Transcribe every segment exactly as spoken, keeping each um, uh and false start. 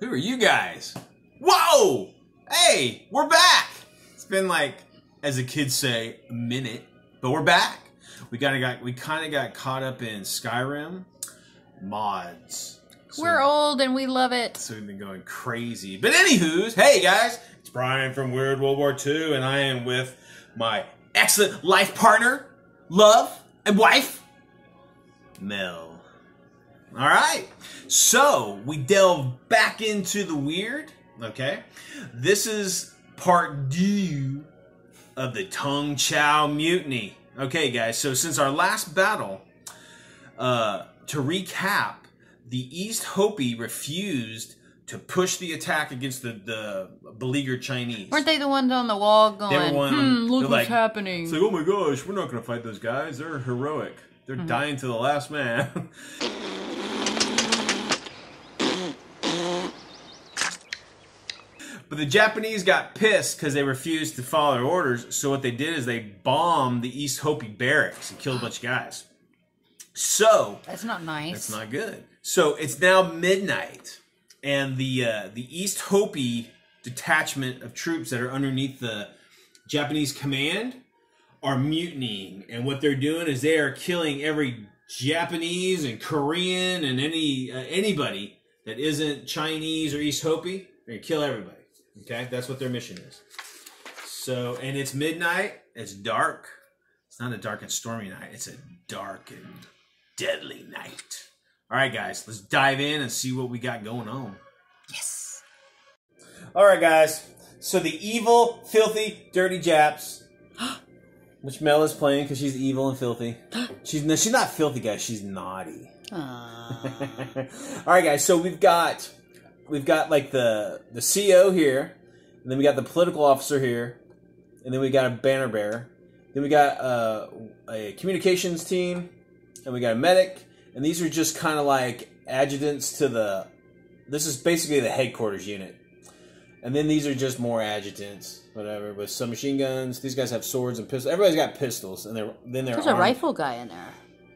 Who are you guys? Whoa! Hey, we're back! It's been like, as the kids say, a minute, but we're back. We gotta got we kind of got caught up in Skyrim mods. So, we're old and we love it. So we've been going crazy. But anywho's, hey guys, it's Brian from Weird World War Two, and I am with my excellent life partner, love, and wife, Mel. All right, so we delve back into the weird. Okay, this is part two of the Tungchow Mutiny. Okay, guys, so since our last battle, uh, to recap, the East Hopi refused to push the attack against the, the beleaguered Chinese. Weren't they the ones on the wall going, they were one, hmm, look what's like, happening. It's like, oh my gosh, we're not going to fight those guys. They're heroic. They're mm-hmm. dying to the last man. But the Japanese got pissed because they refused to follow their orders. So what they did is they bombed the East Hopi barracks and killed a bunch of guys. So that's not nice. That's not good. So it's now midnight, and the uh, the East Hopi detachment of troops that are underneath the Japanese command are mutinying. And what they're doing is they are killing every Japanese and Korean and any uh, anybody that isn't Chinese or East Hopi. They're gonna kill everybody. Okay, that's what their mission is. So, and it's midnight, it's dark. It's not a dark and stormy night, it's a dark and deadly night. All right, guys, let's dive in and see what we got going on. Yes. All right, guys, so the evil, filthy, dirty Japs, which Mel is playing because she's evil and filthy. She's, no, she's not filthy, guys, she's naughty. Aww. All right, guys, so we've got... We've got like the the C O here, and then we got the political officer here, and then we got a banner bearer, then we got uh, a communications team, and we got a medic, and these are just kind of like adjutants to the. This is basically the headquarters unit, and then these are just more adjutants, whatever, with some machine guns. These guys have swords and pistols. Everybody's got pistols, and they're then they're. There's armed. A rifle guy in there.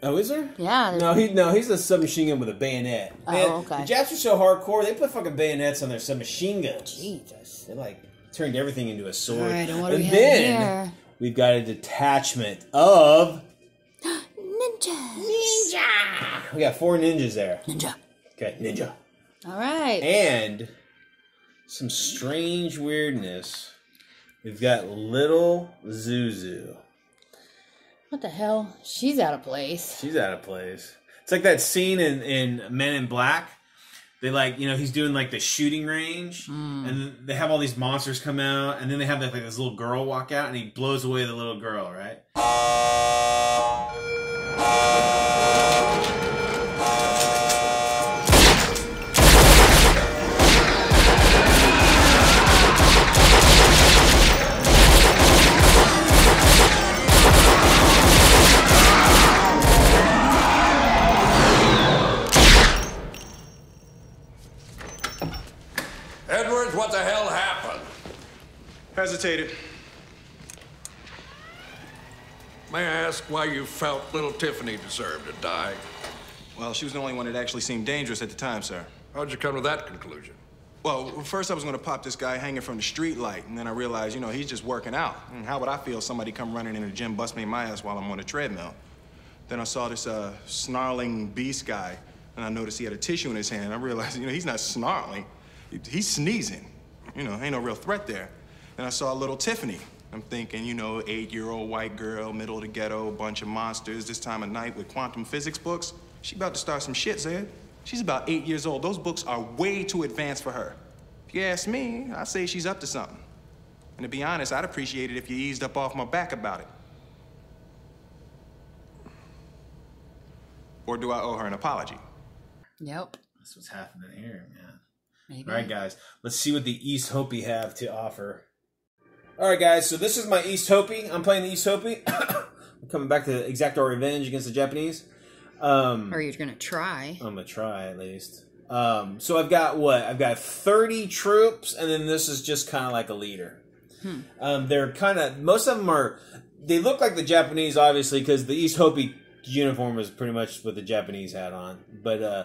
Oh, is there? Yeah. No, he no, he's a submachine gun with a bayonet. Man, oh, okay. The Japs are so hardcore, they put fucking bayonets on their submachine guns. Jesus. They, like, turned everything into a sword. All right, and what do we then, have here? We've got a detachment of... Ninjas. Ninja! We got four ninjas there. Ninja. Okay, ninja. All right. And some strange weirdness. We've got little Zuzu. What the hell? She's out of place. She's out of place. It's like that scene in, in Men in Black. They like, you know, he's doing like the shooting range. Mm. And they have all these monsters come out. And then they have like this little girl walk out. And he blows away the little girl, right? What the hell happened? Hesitated. May I ask why you felt little Tiffany deserved to die? Well, she was the only one that actually seemed dangerous at the time, sir. How'd you come to that conclusion? Well, first I was going to pop this guy hanging from the street light, and then I realized, you know, he's just working out. And how would I feel if somebody come running in the gym, bust me in my ass while I'm on a treadmill? Then I saw this uh, snarling beast guy, and I noticed he had a tissue in his hand. I realized, you know, he's not snarling. He's sneezing. You know, ain't no real threat there. And I saw little Tiffany. I'm thinking, you know, eight-year-old white girl, middle of the ghetto, bunch of monsters, this time of night with quantum physics books. She about to start some shit, Zed. She's about eight years old. Those books are way too advanced for her. If you ask me, I say she's up to something. And to be honest, I'd appreciate it if you eased up off my back about it. Or do I owe her an apology? Yep. That's what's happening here, man. Maybe. All right, guys. Let's see what the East Hopi have to offer. All right, guys. So this is my East Hopi. I'm playing the East Hopi. I'm coming back to exact our revenge against the Japanese. Um, or you're going to try. I'm going to try, at least. Um, so I've got what? I've got thirty troops, and then this is just kind of like a leader. Hmm. Um, they're kind of... Most of them are... They look like the Japanese, obviously, because the East Hopi uniform is pretty much what the Japanese had on. But... uh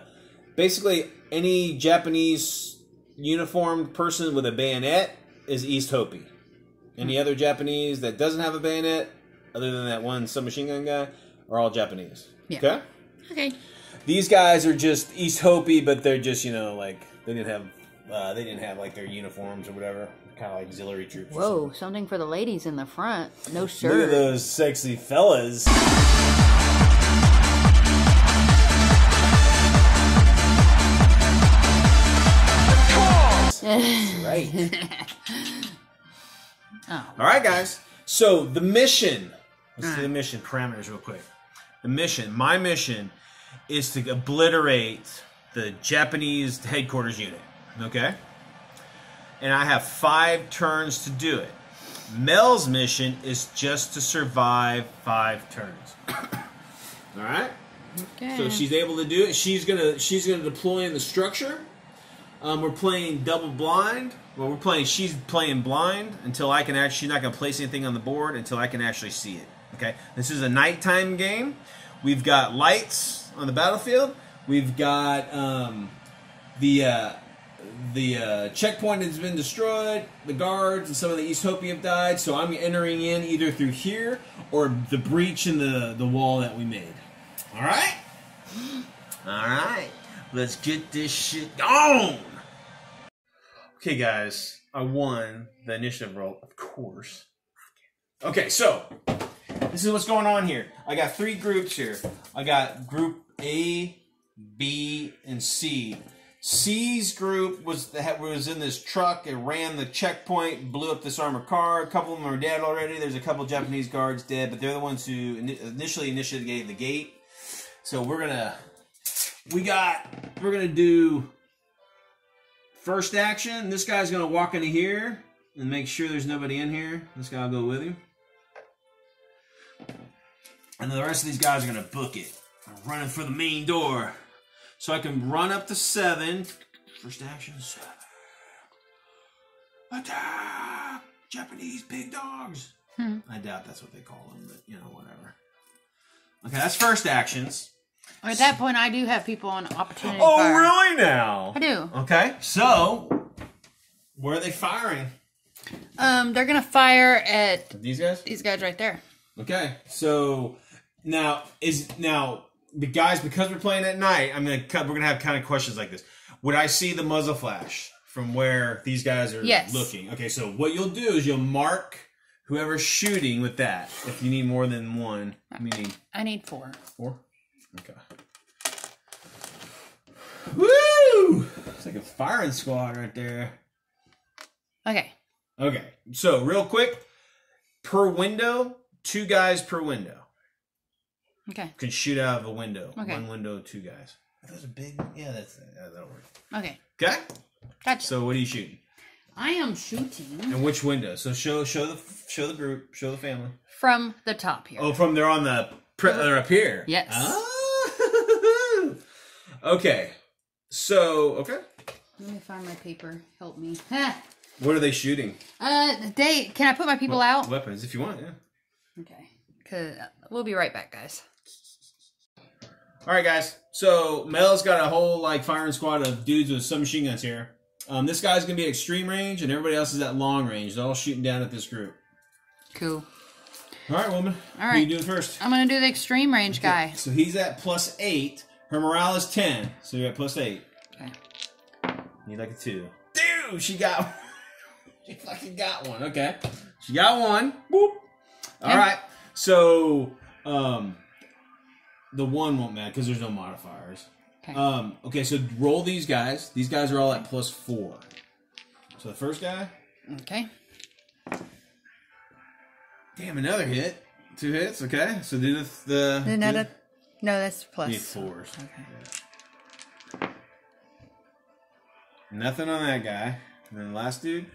Basically, any Japanese uniformed person with a bayonet is East Hopi. Any other Japanese that doesn't have a bayonet, other than that one submachine gun guy, are all Japanese. Yeah. Okay? Okay. These guys are just East Hopi, but they're just, you know, like, they didn't have, uh, they didn't have, like, their uniforms or whatever. Kind of like auxiliary troops. Whoa, something. something for the ladies in the front. No shirt. Look at those sexy fellas. That's right. Oh. All right, guys. So the mission. Let's do the mission parameters real quick. The mission. My mission is to obliterate the Japanese headquarters unit. Okay. And I have five turns to do it. Mel's mission is just to survive five turns. All right. Okay. So she's able to do it. She's gonna. She's gonna deploy in the structure. Um, we're playing double blind. Well, we're playing. She's playing blind until I can actually. She's not going to place anything on the board until I can actually see it. Okay. This is a nighttime game. We've got lights on the battlefield. We've got um, the uh, the uh, checkpoint has been destroyed. The guards and some of the East Hopi have died. So I'm entering in either through here or the breach in the the wall that we made. All right. All right. Let's get this shit gone. Okay, guys, I won the initiative roll, of course. Okay, so this is what's going on here. I got three groups here. I got group A, B, and C. C's group was the, was in this truck. It ran the checkpoint, blew up this armored car. A couple of them are dead already. There's a couple of Japanese guards dead, but they're the ones who initially initiated the gate. So we're gonna. We got, we're going to do first action. This guy's going to walk into here and make sure there's nobody in here. This guy will go with him. And the rest of these guys are going to book it. I'm running for the main door. So I can run up to seven. First action, seven. Attack! Japanese big dogs. Hmm. I doubt that's what they call them, but you know, whatever. Okay, that's first actions. At that point, I do have people on opportunity. Oh, fire. Really now? I do. Okay. So, where are they firing? Um, They're going to fire at... These guys? These guys right there. Okay. So, now, is now guys, because we're playing at night, I'm gonna we're going to have kind of questions like this. Would I see the muzzle flash from where these guys are yes. looking? Okay, so what you'll do is you'll mark whoever's shooting with that. If you need more than one. You need I need four. Four? Okay. Woo! It's like a firing squad right there. Okay. Okay. So, real quick, per window, two guys per window. Okay. Can shoot out of a window. Okay. One window, two guys. That's a big. Yeah, that's yeah, that'll work. Okay. Okay. Gotcha. So, what are you shooting? I am shooting. And which window? So show show the show the group, show the family. From the top here. Oh, from there on the they're up here. Yes. Oh. Okay, so okay. Let me find my paper. Help me. What are they shooting? Uh, they can I put my people we out? Weapons, if you want. Yeah. Okay, cause we'll be right back, guys. All right, guys. So Mel's got a whole like firing squad of dudes with submachine guns here. Um, this guy's gonna be at extreme range, and everybody else is at long range. They're all shooting down at this group. Cool. All right, woman. All right. What are you doing first? I'm gonna do the extreme range okay. guy. So he's at plus eight. Her morale is ten, so you're at plus eight. Okay. Need like a two. Dude, she got one. She fucking got one. Okay. She got one. Boop. All right. So, um, the one won't matter because there's no modifiers. Okay. Um, okay, so roll these guys. These guys are all at plus four. So the first guy. Okay. Damn, another hit. Two hits. Okay. So do the... the another... Do No, that's plus. Need fours. Okay. Yeah. Nothing on that guy. And then the last dude.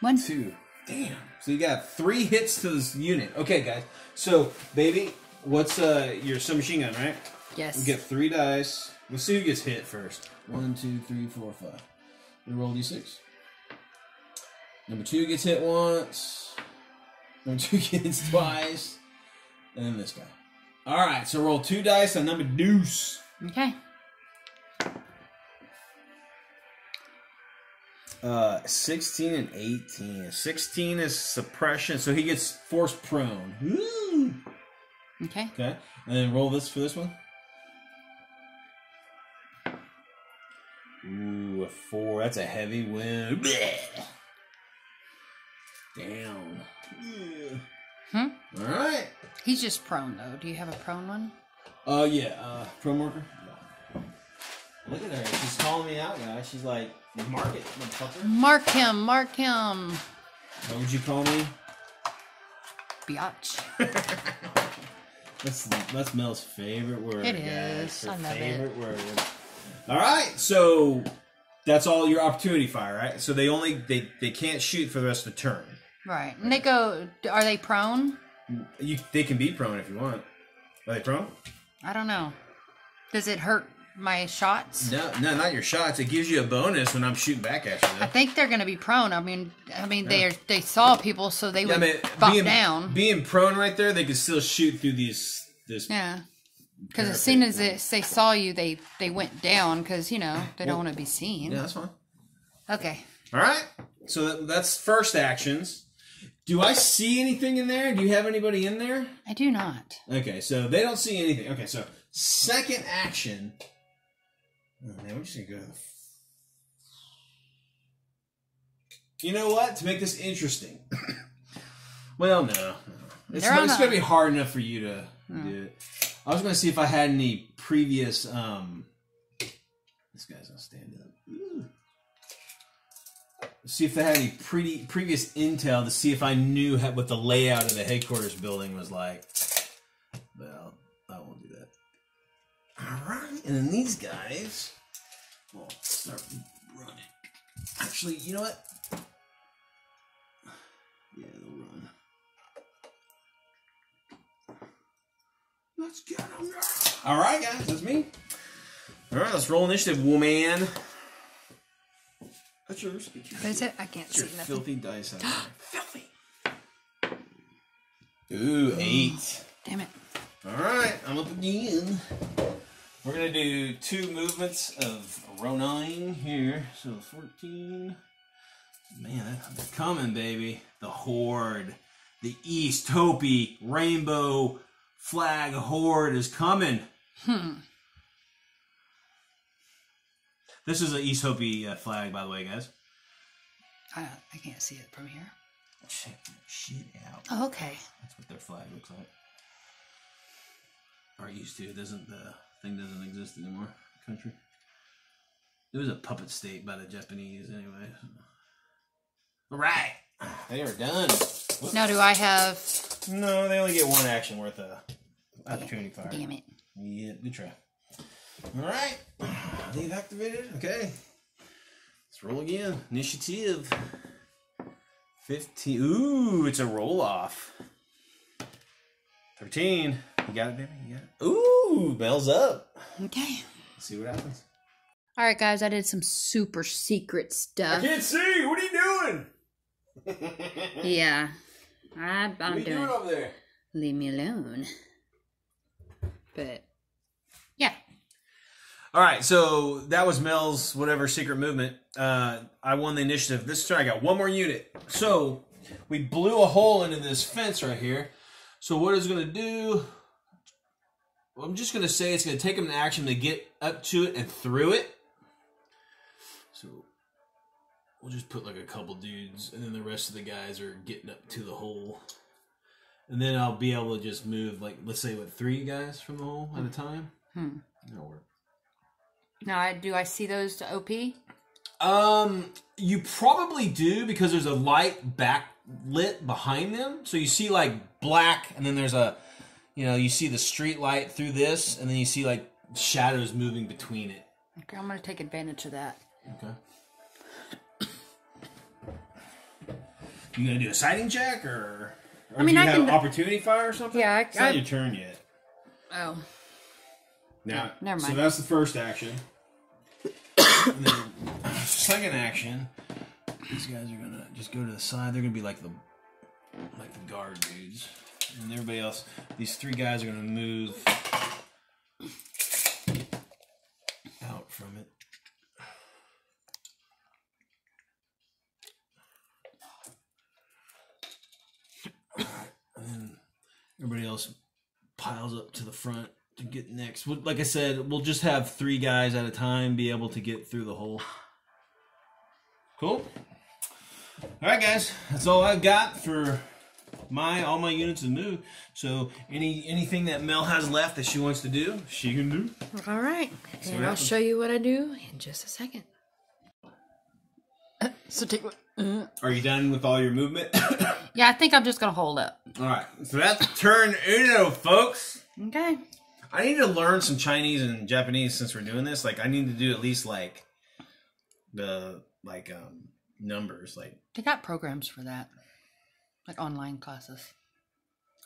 One. Two. Damn. So you got three hits to this unit. Okay, guys. So, baby, what's uh, your submachine gun, right? Yes. We get three dice. We'll see who gets hit first. One, two, three, four, five. We roll d six. Number two gets hit once. Number two gets twice. And then this guy. All right, so roll two dice on number deuce. Okay. Uh, sixteen and eighteen. sixteen is suppression, so he gets force prone. Woo! Okay. Okay. And then roll this for this one. Ooh, a four. That's a heavy win. Blech. Down. Yeah. Hmm? All right. He's just prone, though. Do you have a prone one? Oh, uh, yeah. Uh, prone worker? No. Look at her. She's calling me out, guys. She's like, mark it, motherfucker. Mark him. Mark him. What would you call me? Biatch. that's, that's Mel's favorite word. It is. Her I love favorite it. Word. All right, so that's all your opportunity fire, right? So they only they, they can't shoot for the rest of the turn. Right, and they go. Are they prone? You they can be prone if you want. Are they prone? I don't know. Does it hurt my shots? No, no, not your shots. It gives you a bonus when I'm shooting back at you. Though. I think they're going to be prone. I mean, I mean they are, they saw people, so they yeah, would I mean, bop being, down. Being prone right there, they could still shoot through these. This yeah. Because as soon as it, they saw you, they, they went down because, you know, they don't well, want to be seen. Yeah, that's fine. Okay. All right. So that's first actions. Do I see anything in there? Do you have anybody in there? I do not. Okay. So they don't see anything. Okay. So second action. Oh, man, we're just going to go. You know what? To make this interesting. well, no. no. It's, it's going to be hard enough for you to hmm. do it. I was going to see if I had any previous, um, this guy's going to stand up. Ooh. See if they had any pre previous intel to see if I knew how, what the layout of the headquarters building was like. Well, I won't do that. All right. And then these guys will start running. Actually, you know what? Yeah, they'll run. Let's get him. All right, guys, that's me. All right, let's roll initiative, woman. That's yours. What is it? I can't see nothing. Filthy dice. Out there. Filthy. Ooh, eight. Damn it. All right, I'm up again. We're gonna do two movements of Ronin here. So fourteen. Man, that's coming, baby. The horde, the East Hopi Rainbow. Flag horde is coming. Hmm. This is an East Hopi uh, flag, by the way, guys. I don't, I can't see it from here. Check that shit out. Oh, okay. That's what their flag looks like. Or used to. It doesn't the thing doesn't exist anymore? Country. It was a puppet state by the Japanese, anyway. All right, they are done. Whoops. Now, do I have? No, they only get one action worth of opportunity fire. Damn it. Yeah, good try. Alright. They've activated. Okay. Let's roll again. Initiative. fifteen. Ooh, it's a roll off. thirteen. You got it, baby? You got it? Ooh, bell's up. Okay. Let's see what happens. Alright, guys. I did some super secret stuff. I can't see. What are you doing? yeah. I, I'm what are you doing, doing over there? Leave me alone. But, yeah. All right, so that was Mel's whatever secret movement. Uh, I won the initiative. This turn, I got one more unit. So, we blew a hole into this fence right here. So, what it's going to do, well, I'm just going to say it's going to take them an action to get up to it and through it. So... we'll just put like a couple dudes, and then the rest of the guys are getting up to the hole. And then I'll be able to just move, like, let's say, what, three guys from the hole at a time? Hmm. That'll work. Now, do I see those to O P? Um, you probably do, because there's a light backlit behind them. So you see, like, black, and then there's a, you know, you see the street light through this, and then you see, like, shadows moving between it. Okay, I'm going to take advantage of that. Okay. You gonna do a sighting check, or, or I mean, do you I have can... opportunity fire or something? Yeah, I, it's not I... your turn yet. Oh. Now, no, never mind. So that's the first action. and then second action, these guys are gonna just go to the side. They're gonna be like the like the guard dudes, and everybody else. These three guys are gonna move out from it. piles up to the front to get next. Like I said, we'll just have three guys at a time be able to get through the hole. Cool. All right, guys. That's all I've got for my all my units have moved. So any anything that Mel has left that she wants to do, she can do. All right. So and I'll happens. show you what I do in just a second. So take what? Uh, Are you done with all your movement? Yeah, I think I'm just gonna hold up. All right. So that's turn uno, folks. Okay. I need to learn some Chinese and Japanese since we're doing this. Like, I need to do at least like the like um numbers. Like, they got programs for that, like online classes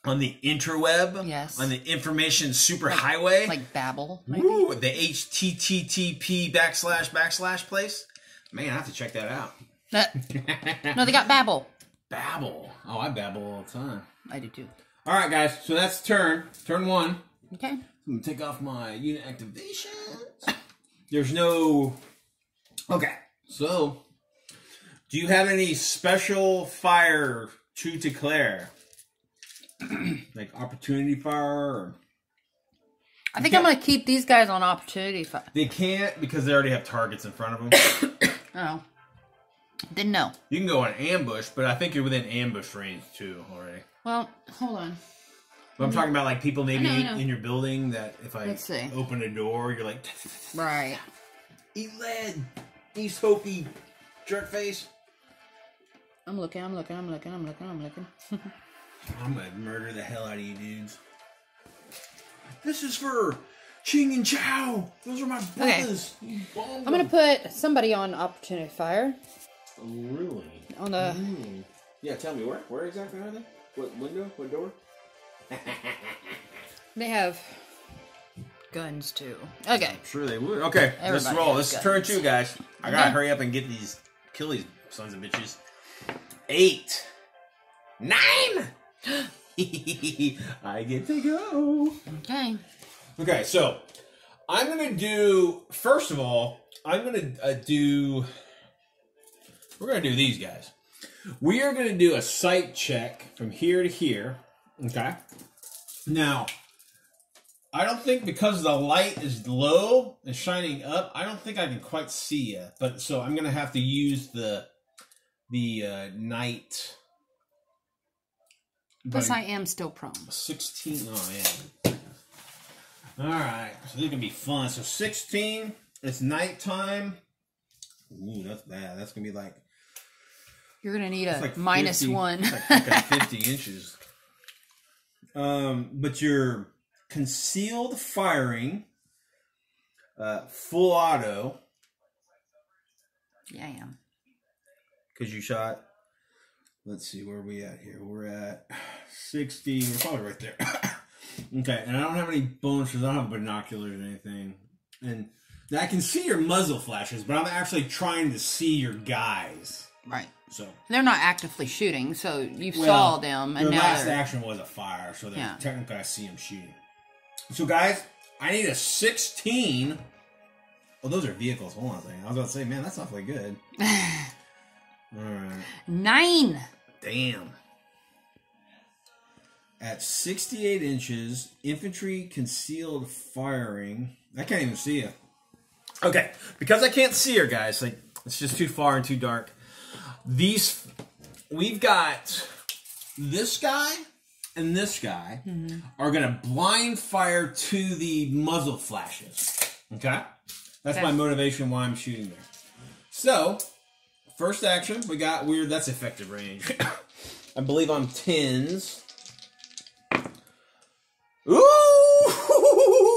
on the interweb. Yes. On the information superhighway, like, like Babbel. Maybe. Ooh, the H T T P backslash backslash place. Man, I have to check that out. That, no, they got Babbel. Babbel. Oh, I Babbel all the time. I do too. All right, guys. So that's turn. Turn one. Okay. I'm going to take off my unit activations. There's no... Okay. So, do you have any special fire to declare? Like opportunity fire? Or... I think I'm going to keep these guys on opportunity fire. They can't because they already have targets in front of them. Oh. Then no. You can go on ambush, but I think you're within ambush range too already. Well, hold on. But I'm talking about like people maybe I know, I know. in your building that if I open a door, you're like, right. Eat lead, East Hopi, jerk face. I'm looking, I'm looking, I'm looking, I'm looking, I'm looking. I'm gonna murder the hell out of you dudes. This is for Ching and Chow. Those are my brothers. Okay. I'm gonna put somebody on opportunity fire. Oh, really? On the mm. Yeah, tell me where? Where exactly are they? What window? What door? They have guns too. Okay. I'm sure they would. Okay, everybody, let's roll. Let's guns. turn two, guys. I gotta okay. hurry up and get these, kill these sons of bitches. Eight, nine. I get to go. Okay. Okay, so I'm gonna do. First of all, I'm gonna uh, do. We're gonna do these guys. We are gonna do a sight check from here to here. Okay. Now, I don't think because the light is low and shining up, I don't think I can quite see you. But so I'm gonna have to use the the uh, night. Plus, I am still prone. Sixteen. Oh yeah. All right. So this can be fun. So sixteen. It's nighttime. Ooh, that's bad. That's gonna be like. You're gonna need a like minus fifty, one. Like, like fifty inches. Um, but your concealed firing, uh, full auto. Yeah, I am. Because you shot, let's see, where are we at here? We're at sixty, we're probably right there. Okay, and I don't have any bonuses, I don't have binoculars or anything. And I can see your muzzle flashes, but I'm actually trying to see your guys. Right. So they're not actively shooting, so you well, saw them. And their now last they're... action was a fire, so yeah. Technically I see them shooting. So guys, I need a sixteen. Oh, those are vehicles. Hold on a second. I was about to say, man, that's awfully good. All right. Nine. Damn. At sixty-eight inches, infantry concealed firing. I can't even see you. Okay, because I can't see her, guys. Like it's just too far and too dark. These, we've got this guy and this guy mm-hmm. are going to blind fire to the muzzle flashes. Okay? That's okay. my motivation why I'm shooting there. So, first action, we got weird, that's effective range. I believe I'm tens. Ooh!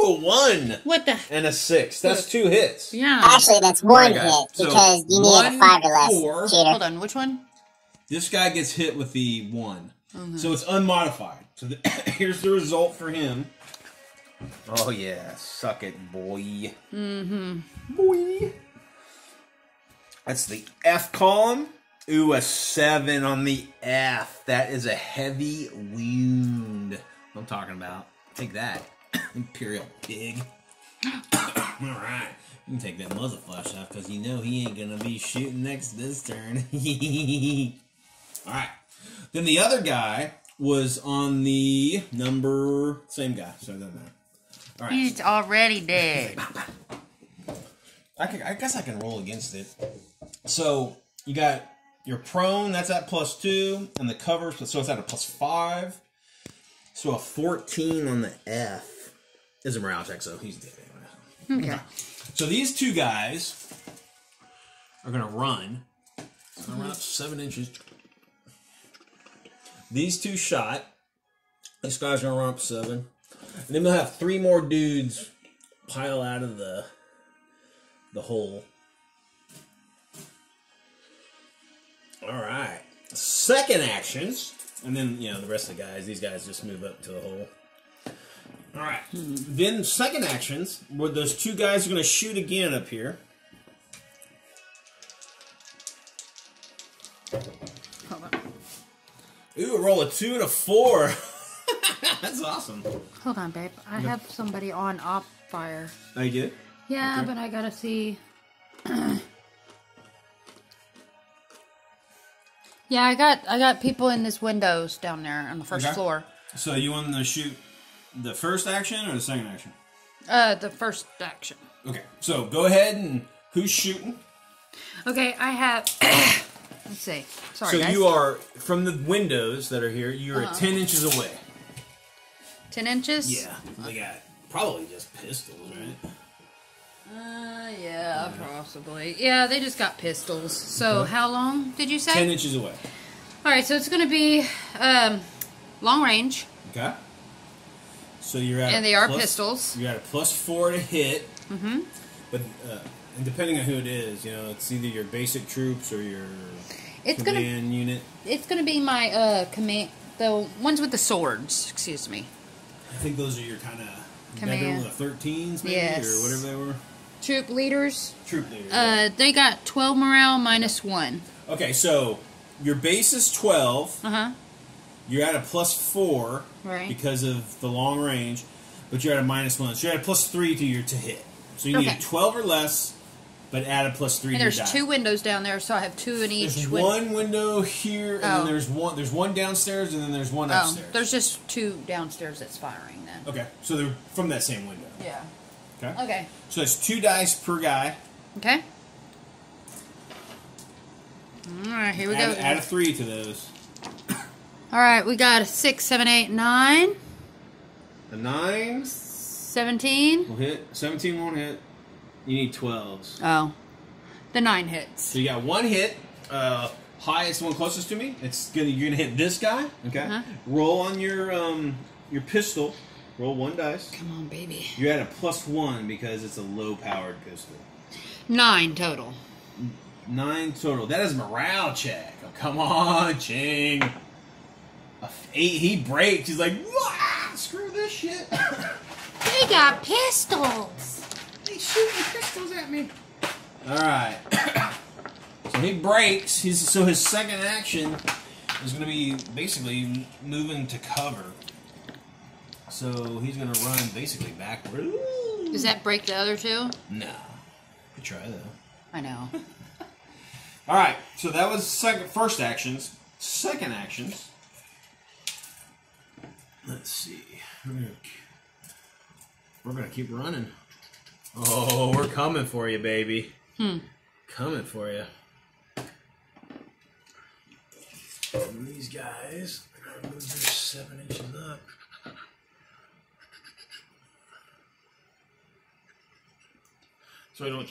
One! What the? And a six. That's two hits. Yeah. Actually, that's one hit because you need a five or less. Hold on, which one? This guy gets hit with the one. Mm-hmm. So it's unmodified. So the, here's the result for him. Oh, yeah. Suck it, boy. Mm-hmm. Boy. That's the F column. Ooh, a seven on the F. That is a heavy wound. I'm talking about. Take that, imperial pig. Alright, you can take that muzzle flash off because you know he ain't gonna be shooting next this turn. Alright, then the other guy was on the number... Same guy, so it doesn't matter. All right. He's already dead. I, can, I guess I can roll against it. So, you got your prone, that's at plus two, and the cover, so it's at a plus five. So a fourteen on the F is a morale check, so he's dead anyway. Okay. So these two guys are going to run. So they're going to run up seven inches. These two shot. This guy's going to run up seven. And then we'll have three more dudes pile out of the the hole. Alright. Second actions. And then, you know, the rest of the guys, these guys just move up to the hole. Alright. Then second actions, where those two guys are going to shoot again up here. Hold on. Ooh, a roll of two and a four. That's awesome. Hold on, babe. I okay. have somebody on op fire. Oh, you did? Yeah, okay. But I gotta see. Yeah, I got I got people in this windows down there on the first okay. floor. So you want to shoot the first action or the second action? Uh, the first action. Okay, so go ahead and who's shooting? Okay, I have. Let's see. Sorry, so guys. You are from the windows that are here. You are uh-huh. ten inches away. Ten inches? Yeah, they got probably just pistols, right? Uh, yeah, possibly. Yeah, they just got pistols. So, how long did you say? Ten inches away. All right, so it's going to be um, long range. Okay. So you're at and they are plus, pistols. You're at a plus four to hit. Mm-hmm. But uh, and depending on who it is, you know, it's either your basic troops or your it's command gonna, unit. It's going to be my uh command, the ones with the swords. Excuse me. I think those are your kind of command thirteens, maybe yes. or whatever they were. Troop leaders. Troop leaders. Uh, they got twelve morale minus one. Okay, so your base is twelve. Uh huh. You're at a plus four, right? Because of the long range, but you're at a minus one. So you're at a plus three to your to hit. So you okay. need a twelve or less, but add a plus three. And to there's your die. Two windows down there, so I have two in each. There's win one window here, and oh. then there's one. There's one downstairs, and then there's one oh, upstairs. There's just two downstairs that's firing. Then. Okay, so they're from that same window. Yeah. Okay. Okay. So it's two dice per guy. Okay. All right, here we add, go. Add a three to those. All right, we got a six, seven, eight, nine. A nine. Seventeen. We'll hit. Seventeen won't hit. You need twelves. Oh. The nine hits. So you got one hit. Uh, highest one closest to me. It's gonna you're gonna hit this guy. Okay. Uh-huh. Roll on your um your pistol. Roll one dice. Come on, baby. You're at a plus one because it's a low-powered pistol. Nine total. Nine total. That is morale check. Oh, come on, Ching. A eight. He breaks. He's like, wah, screw this shit. They got pistols. They shooting pistols at me. All right. So he breaks. He's, so his second action is going to be basically moving to cover. So he's gonna run basically backward. Ooh. Does that break the other two? No. Nah. Good try though. I know. All right. So that was second, first actions. Second actions. Let's see. We're gonna, we're gonna keep running. Oh, we're coming for you, baby. Hmm. Coming for you. And these guys are gonna move this seven inches up. So I don't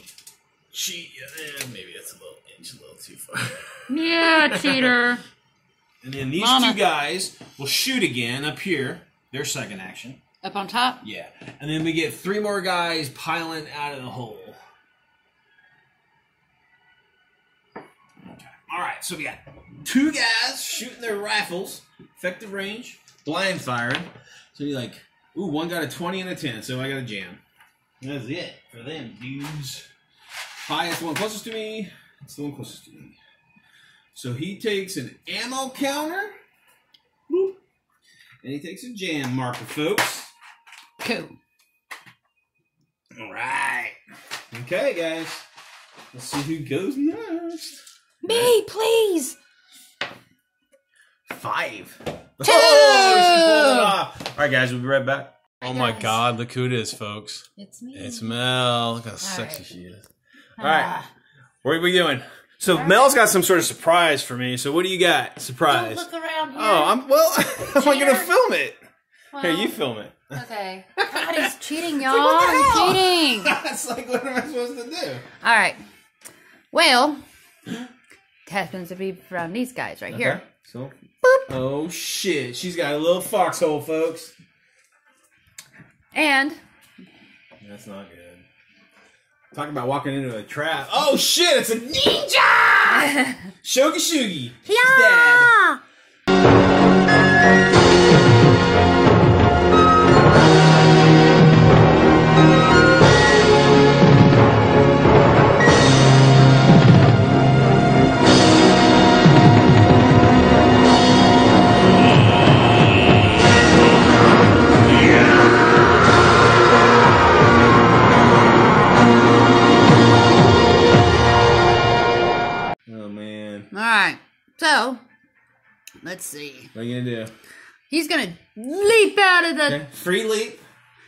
cheat. Eh, maybe that's a little inch, a little too far. Yeah, cheater. And then these Mama. two guys will shoot again up here. Their second action. Up on top? Yeah. And then we get three more guys piling out of the hole. Okay. All right, so we got two guys shooting their rifles. Effective range. Blind firing. So you're like, ooh, one got a twenty and a ten, so I got a jam. That's it for them, dudes. Highest one closest to me. It's the one closest to me. So he takes an ammo counter. Boop. And he takes a jam marker, folks. Cool. All right. Okay, guys. Let's see who goes next. Me, please. Five. To! Oh, she pulled it off. All right, guys, we'll be right back. Oh, my guys. God, look who it is, folks. It's me. It's Mel. Look how All sexy right. she is. All uh, right. What are we doing? So right. Mel's got some sort of surprise for me. So what do you got? Surprise. Don't look around here. Oh, I'm, well, am I going to film it? Well, here, you film it. Okay. God, he's cheating, y'all. Like, he's cheating. It's like, what am I supposed to do? All right. Well, it happens to be from these guys right okay. here. So, boop. Oh, shit. She's got a little foxhole, folks. And that's not good. Talking about walking into a trap. Oh shit! It's a ninja. Shogashugi. Yeah. So, let's see. What are you gonna do? He's gonna leap out of the okay. free leap.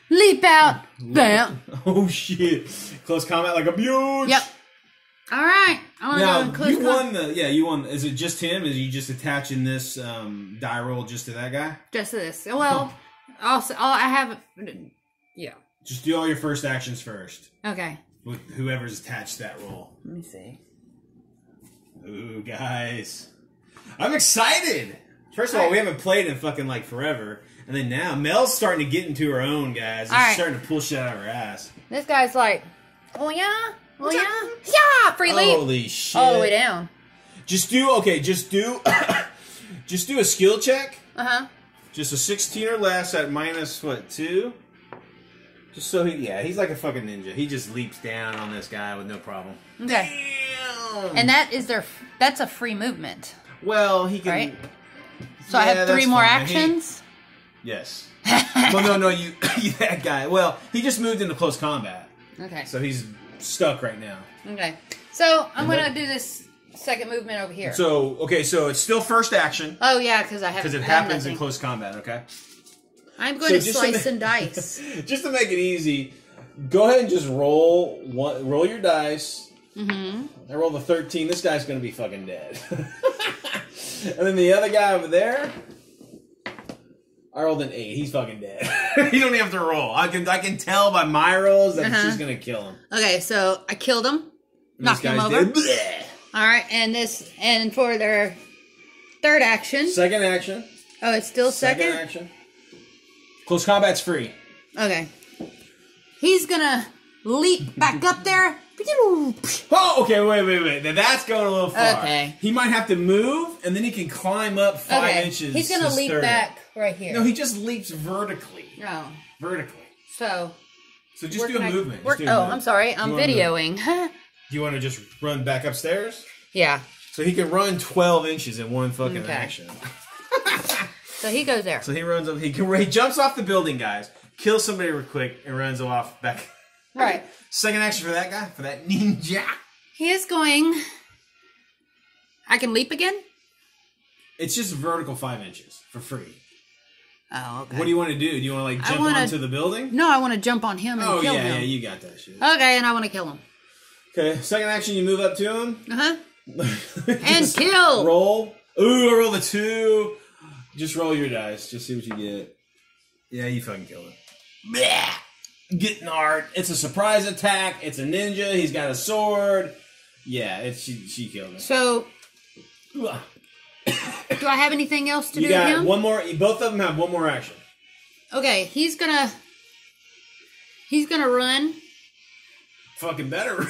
Leap out. Leap. Bam. Oh shit! Close combat like a beaut. Yep. All right. I wanna now, go in close you won the. Yeah, you won. Is it just him? Is you just attaching this um, die roll just to that guy? Just to this. Well, also, all I have. Yeah. Just do all your first actions first. Okay. With whoever's attached that roll. Let me see. Ooh, guys. I'm excited. First of all, all right. we haven't played in fucking like forever, and then now Mel's starting to get into her own, guys. She's right. starting to pull shit out of her ass. This guy's like, oh yeah, oh yeah, yeah, free leap. Holy shit! All the way down. Just do okay. Just do, just do a skill check. Uh huh. Just a sixteen or less at minus what two? Just so he, yeah, he's like a fucking ninja. He just leaps down on this guy with no problem. Okay. Damn. And that is their. That's a free movement. Well, he can. Right? So yeah, I have three more fine. actions. He, yes. well, no, no, you, you that guy. Well, he just moved into close combat. Okay. So he's stuck right now. Okay. So I'm mm-hmm. gonna do this second movement over here. So okay, so it's still first action. Oh yeah, because I have because it happens nothing. in close combat. Okay. I'm going so to slice to and dice. Just to make it easy, go ahead and just roll one. Roll your dice. Mm-hmm. I rolled a thirteen. This guy's gonna be fucking dead. And then the other guy over there, I rolled an eight. He's fucking dead. You don't even have to roll. I can I can tell by my rolls that uh-huh. she's gonna kill him. Okay, so I killed him, and knocked him over. All right, and this and for their third action, second action. Oh, it's still second. Second action. Close combat's free. Okay, he's gonna leap back up there. Oh, okay, wait, wait, wait. Now that's going a little far. Okay. He might have to move, and then he can climb up five okay. inches. He's going to leap back right here. No, he just leaps vertically. No. Oh. Vertically. So. So just do a, I, movement. Just do a oh, movement. I'm sorry. I'm videoing. Do you want to just run back upstairs? Yeah. So he can run twelve inches in one fucking okay. action. So he goes there. So he runs up. He, can, he jumps off the building, guys. Kills somebody real quick and runs off back. All right. Second action for that guy, for that ninja. He is going. I can leap again? It's just vertical five inches for free. Oh, okay. What do you want to do? Do you want to, like, jump wanna, onto the building? No, I want to jump on him and oh, kill yeah, him. Oh, yeah, you got that shit. Okay, and I want to kill him. Okay, second action, you move up to him. Uh-huh. And kill. Roll. Ooh, I rolled a two. Just roll your dice. Just see what you get. Yeah, you fucking kill him. Blech. Getting art. It's a surprise attack. It's a ninja. He's got a sword. Yeah, it's she. She killed him. So, do I have anything else to you do? You got with him? One more. Both of them have one more action. Okay, he's gonna. He's gonna run. Fucking better.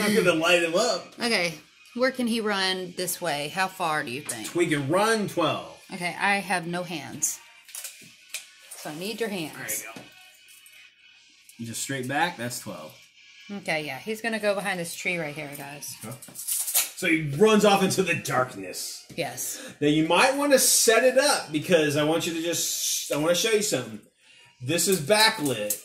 I'm gonna light him up. Okay, where can he run this way? How far do you think? We can run twelve. Okay, I have no hands, so I need your hands. There you go. Just straight back, that's twelve. Okay, yeah. He's going to go behind this tree right here, guys. Huh? So he runs off into the darkness. Yes. Now, you might want to set it up because I want you to just... I want to show you something. This is backlit.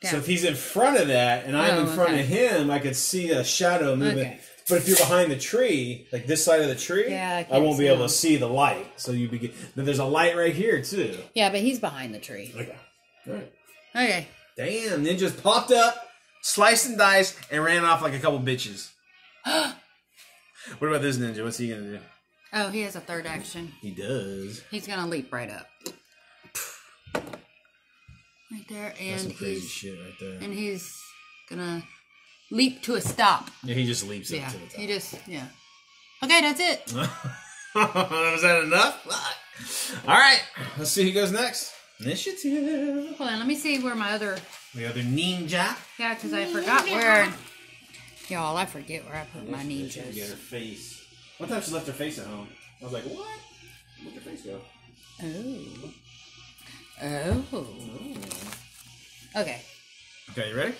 Down. So if he's in front of that and I'm oh, in front okay. of him, I could see a shadow moving. Okay. But if you're behind the tree, like this side of the tree, yeah, I, I won't be able to see the light. So you begin. Then there's a light right here too. Yeah, but he's behind the tree. Okay. All right. Okay. Damn! Ninjas popped up, sliced and diced, and ran off like a couple bitches. What about this ninja? What's he gonna do? Oh, he has a third action. He does. He's gonna leap right up. Right there, and that's some crazy he's, shit right there. And he's gonna leap to a stop. Yeah, he just leaps yeah, up to the top. He just yeah. Okay, that's it. Was that enough? All right, let's see who goes next. Initiative. Hold on, let me see where my other the other ninja. Yeah, because I forgot where. Y'all, I forget where I put my ninjas. Get her face. One time she left her face at home. I was like, what? Where'd your face go? Oh. Oh. Oh. Okay. Okay, you ready?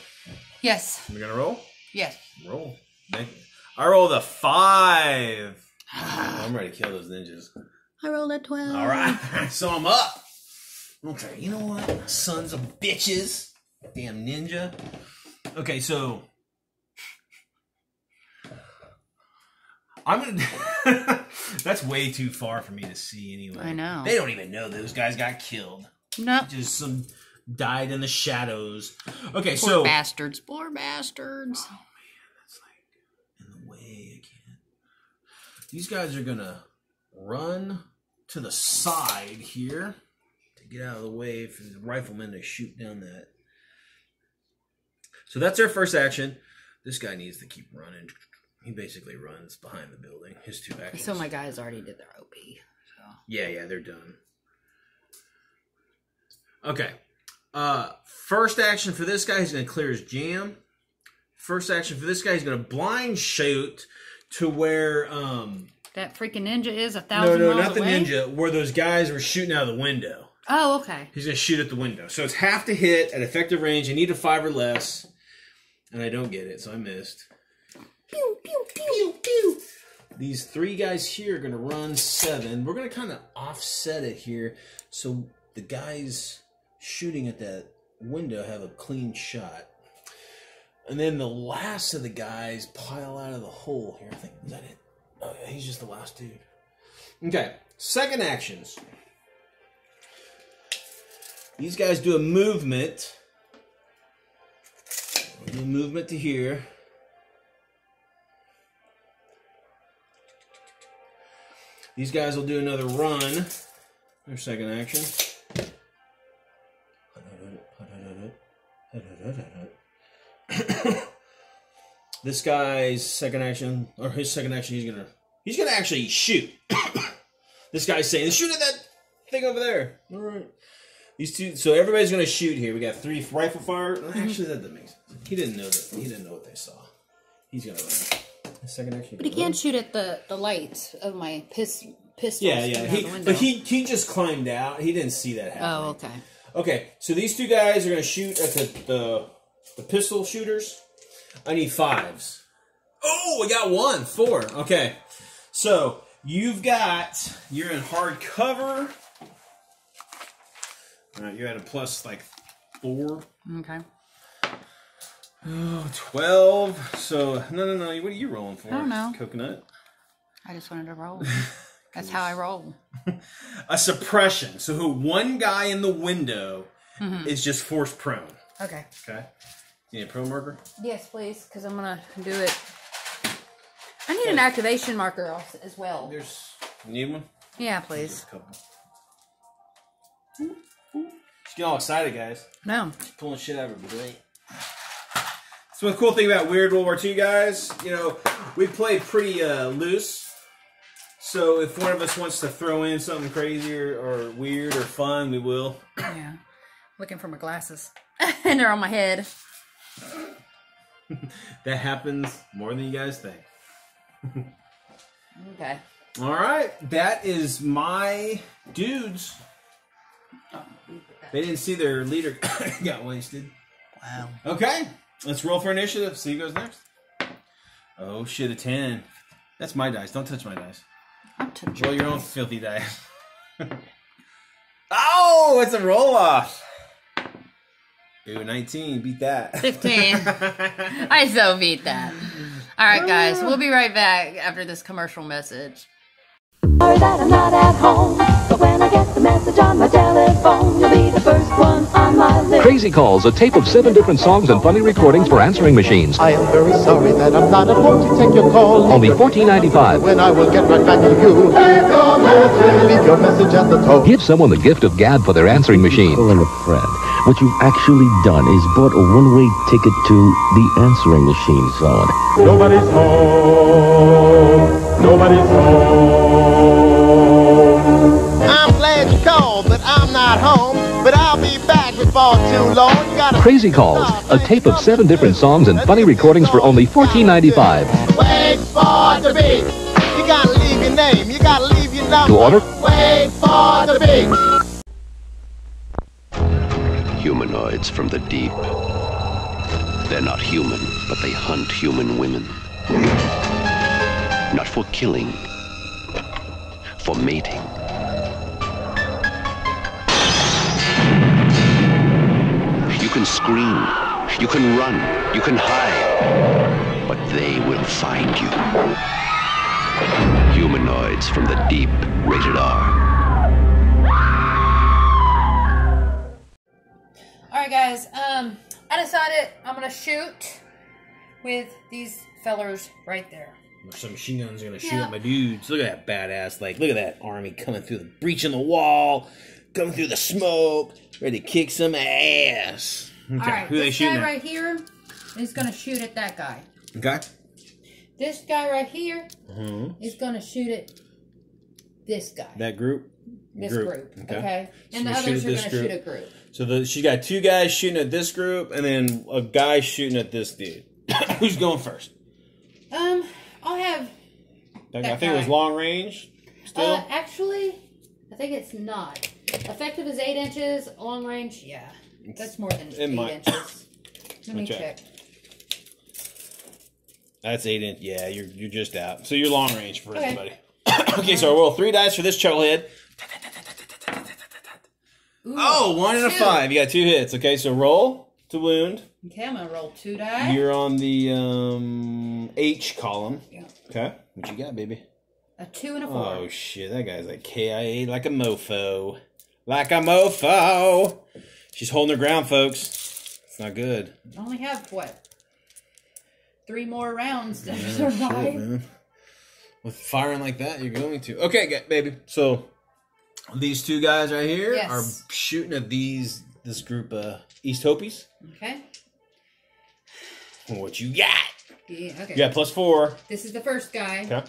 Yes. We're gonna roll? Yes. Roll. Thank you. I rolled a five. I'm ready to kill those ninjas. I rolled a twelve. All right. So I'm up. Okay, you know what? Sons of bitches. Damn ninja. Okay, so I'm gonna. That's way too far for me to see anyway. I know. They don't even know those guys got killed. No. Nope. Just some died in the shadows. Okay, Poor so bastards. Poor bastards. Oh man, that's like in the way again. These guys are gonna run to the side here to get out of the way for the riflemen to shoot down that. So that's their first action. This guy needs to keep running. He basically runs behind the building. His two actions. So my guys already did their O P. So. Yeah, yeah, they're done. Okay. Uh, first action for this guy, he's going to clear his jam. First action for this guy, he's going to blind shoot to where... Um, that freaking ninja is a thousand no, no, miles away? No, no, not the ninja. Where those guys were shooting out of the window. Oh, okay. He's going to shoot at the window. So it's half to hit at effective range. I need a five or less. And I don't get it, so I missed. Pew, pew, pew, pew. These three guys here are going to run seven. We're going to kind of offset it here. So the guys shooting at that window have a clean shot. And then the last of the guys pile out of the hole here. I think, is that it? Oh, yeah, he's just the last dude. Okay, second actions. These guys do a movement. Do a movement to here. These guys will do another run. Their second action. This guy's second action, or his second action, he's gonna he's gonna actually shoot. This guy's saying, shoot at that thing over there. All right. These two, so everybody's gonna shoot here. We got three rifle fire. Actually, that doesn't make sense. He didn't know that. He didn't know what they saw. He's gonna run. Second action, but he can't shoot at the the lights of my piss pistol. Yeah, yeah. He, but he he just climbed out. He didn't see that happen. Oh, okay. Okay, so these two guys are gonna shoot at the the, the pistol shooters. I need fives. Oh, we got one, four. Okay, so you've got you're in hard cover. All right, you're at a plus like four. Okay. Oh, twelve. So, no, no, no. What are you rolling for? I don't know. Coconut? I just wanted to roll. That's how I roll. A suppression. So, who one guy in the window mm-hmm. is just force prone. Okay. Okay. You need a prone marker? Yes, please, because I'm going to do it. I need an activation marker as well. There's, you need one? Yeah, please. A couple. She's getting all excited, guys. No. She's pulling shit out of her plate. So the cool thing about Weird World War Two, guys, you know, we play pretty uh, loose. So if one of us wants to throw in something crazy or, or weird or fun, we will. Yeah. Looking for my glasses. And they're on my head. That happens more than you guys think. Okay. All right. That is my dudes. They didn't see their leader got wasted. Wow. Okay. Let's roll for initiative. See who goes next. Oh shit, a ten. That's my dice. Don't touch my dice. I'm touching. Roll your own filthy dice. Oh, it's a roll off. Ooh, nineteen. Beat that. fifteen. I so beat that. All right, guys, we'll be right back after this commercial message. Sorry that I'm not at home, but when I get the message on my telephone, you'll be the first one on my list. Crazy Calls, a tape of seven different songs and funny recordings for answering machines. I am very sorry that I'm not at home to take your call. Only fourteen ninety-five. When I will get right back to you. Leave your message. Leave your message at the tone. Give someone the gift of gab for their answering machine. Calling a friend. What you've actually done is bought a one-way ticket to the answering machine zone. Nobody's home. Nobody's home. I'm glad you called, but I'm not home. But I'll be back before too long. Gotta Crazy Calls, a tape of seven different songs and funny recordings for only fourteen ninety-five. Wait for the beat. You gotta leave your name. You gotta leave your number. To order. Wait for the beat. Humanoids from the deep. They're not human, but they hunt human women. Not for killing, for mating. You can scream, you can run, you can hide, but they will find you. Humanoids from the deep, rated R. Alright guys, um, I decided I'm going to shoot with these fellers right there. Some machine guns are going to shoot at my dudes. Look at that badass, like, look at that army coming through the breach in the wall, coming through the smoke, ready to kick some ass. Okay, Alright, this guy at? right here is going to shoot at that guy. Okay. This guy right here uh-huh. is going to shoot at this guy. That group? This group, group okay. okay? And so the others are going to shoot a group. So the, she's got two guys shooting at this group, and then a guy shooting at this dude. Who's going first? Um, I'll have that, that I think guy. It was long range, still? Uh, actually, I think it's not. Effective is eight inches, long range, yeah. That's more than it eight might. inches. Let me check. check. That's eight inches. Yeah, you're, you're just out. So you're long range for okay. everybody. Okay, so I roll three dice for this chucklehead. Ooh, oh, one and a five. You got two hits. Okay, so roll to wound. Okay, I'm going to roll two dice. You're on the um, H column. Yeah. Okay, what you got, baby? A two and a four. Oh, shit, that guy's like K I A like a mofo. Like a mofo. She's holding her ground, folks. It's not good. I only have, what, three more rounds to yeah, survive. Shit, man. With firing like that, you're going to. Okay, baby, so... These two guys right here yes. are shooting at these this group of East Hopies. Okay. What you got? Yeah, okay. You got plus four. This is the first guy. Okay.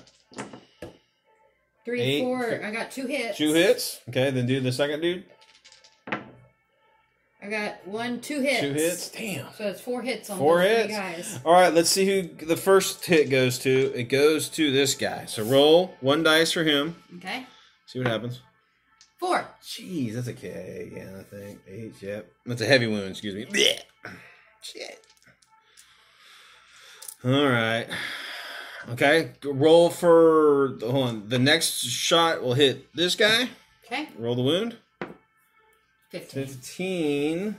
Three, Eight, four. Six. I got two hits. Two hits. Okay, then do the second dude. I got one, two hits. Two hits. Damn. So it's four hits on four hits. Three guys. All right, let's see who the first hit goes to. It goes to this guy. So roll one dice for him. Okay. See what happens. Four. Jeez, that's a K again, I think. H, yep. That's a heavy wound, excuse me. Blech. Shit. All right. Okay, roll for... Hold on. The next shot will hit this guy. Okay. Roll the wound. fifteen. fifteen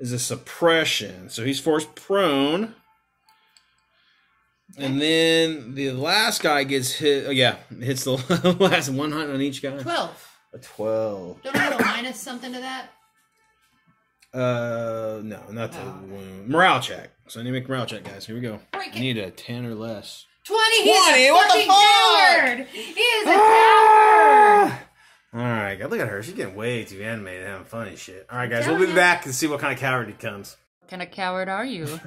is a suppression. So he's forced prone. Okay. And then the last guy gets hit... Oh, yeah. Hits the last one hit on each guy. twelve. A twelve. Don't I have a minus something to that? Uh, no, not the oh. wound. Morale check. So I need to make morale check, guys. Here we go. Break I need a ten or less. twenty! twenty! What the fuck? He is a coward! Alright, look at her. She's getting way too animated and having fun and shit. Alright, guys, we'll be back and see what kind of coward he comes. What kind of coward are you?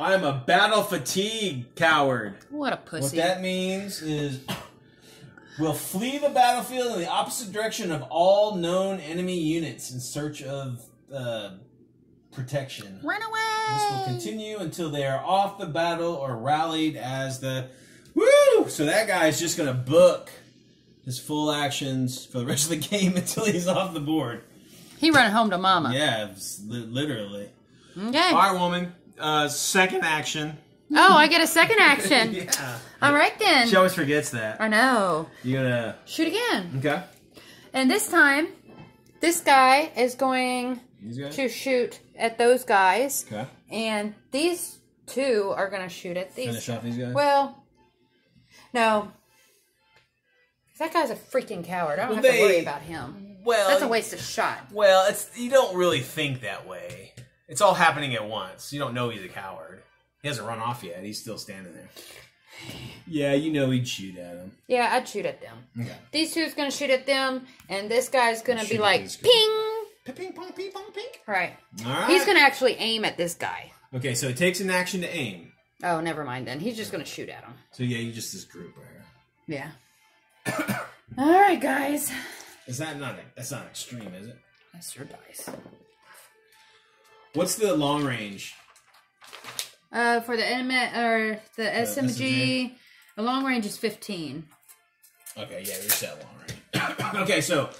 I am a battle fatigue coward. What a pussy. What that means is... We'll flee the battlefield in the opposite direction of all known enemy units in search of uh, protection. Run away! This will continue until they are off the battle or rallied as the... Woo! So that guy is just going to book his full actions for the rest of the game until he's off the board. He ran home to mama. Yeah, literally. Okay. All right, woman. Uh, second action... Oh, I get a second action. Yeah. All right, then. She always forgets that. I know. You're going to... Shoot again. Okay. And this time, this guy is going to shoot at those guys. Okay. And these two are going to shoot at these. Finish off these guys? Well, no. That guy's a freaking coward. I don't well, have they, to worry about him. Well, that's a waste of shot. Well, it's you don't really think that way. It's all happening at once. You don't know he's a coward. He hasn't run off yet. He's still standing there. Yeah, you know he'd shoot at him. Yeah, I'd shoot at them. Okay. These two's going to shoot at them, and this guy's going to be like, ping! Ping, pong, ping, pong, ping. All right. All right. He's going to actually aim at this guy. Okay, so it takes an action to aim. Oh, never mind then. He's just going to shoot at him. So, yeah, you just this group right here. Yeah. All right, guys. Is that not, that's not extreme, is it? That's your dice. What's the long range? Uh, for the N M A, or the S M G, the long range is fifteen. Okay, yeah, we set long range. Okay, so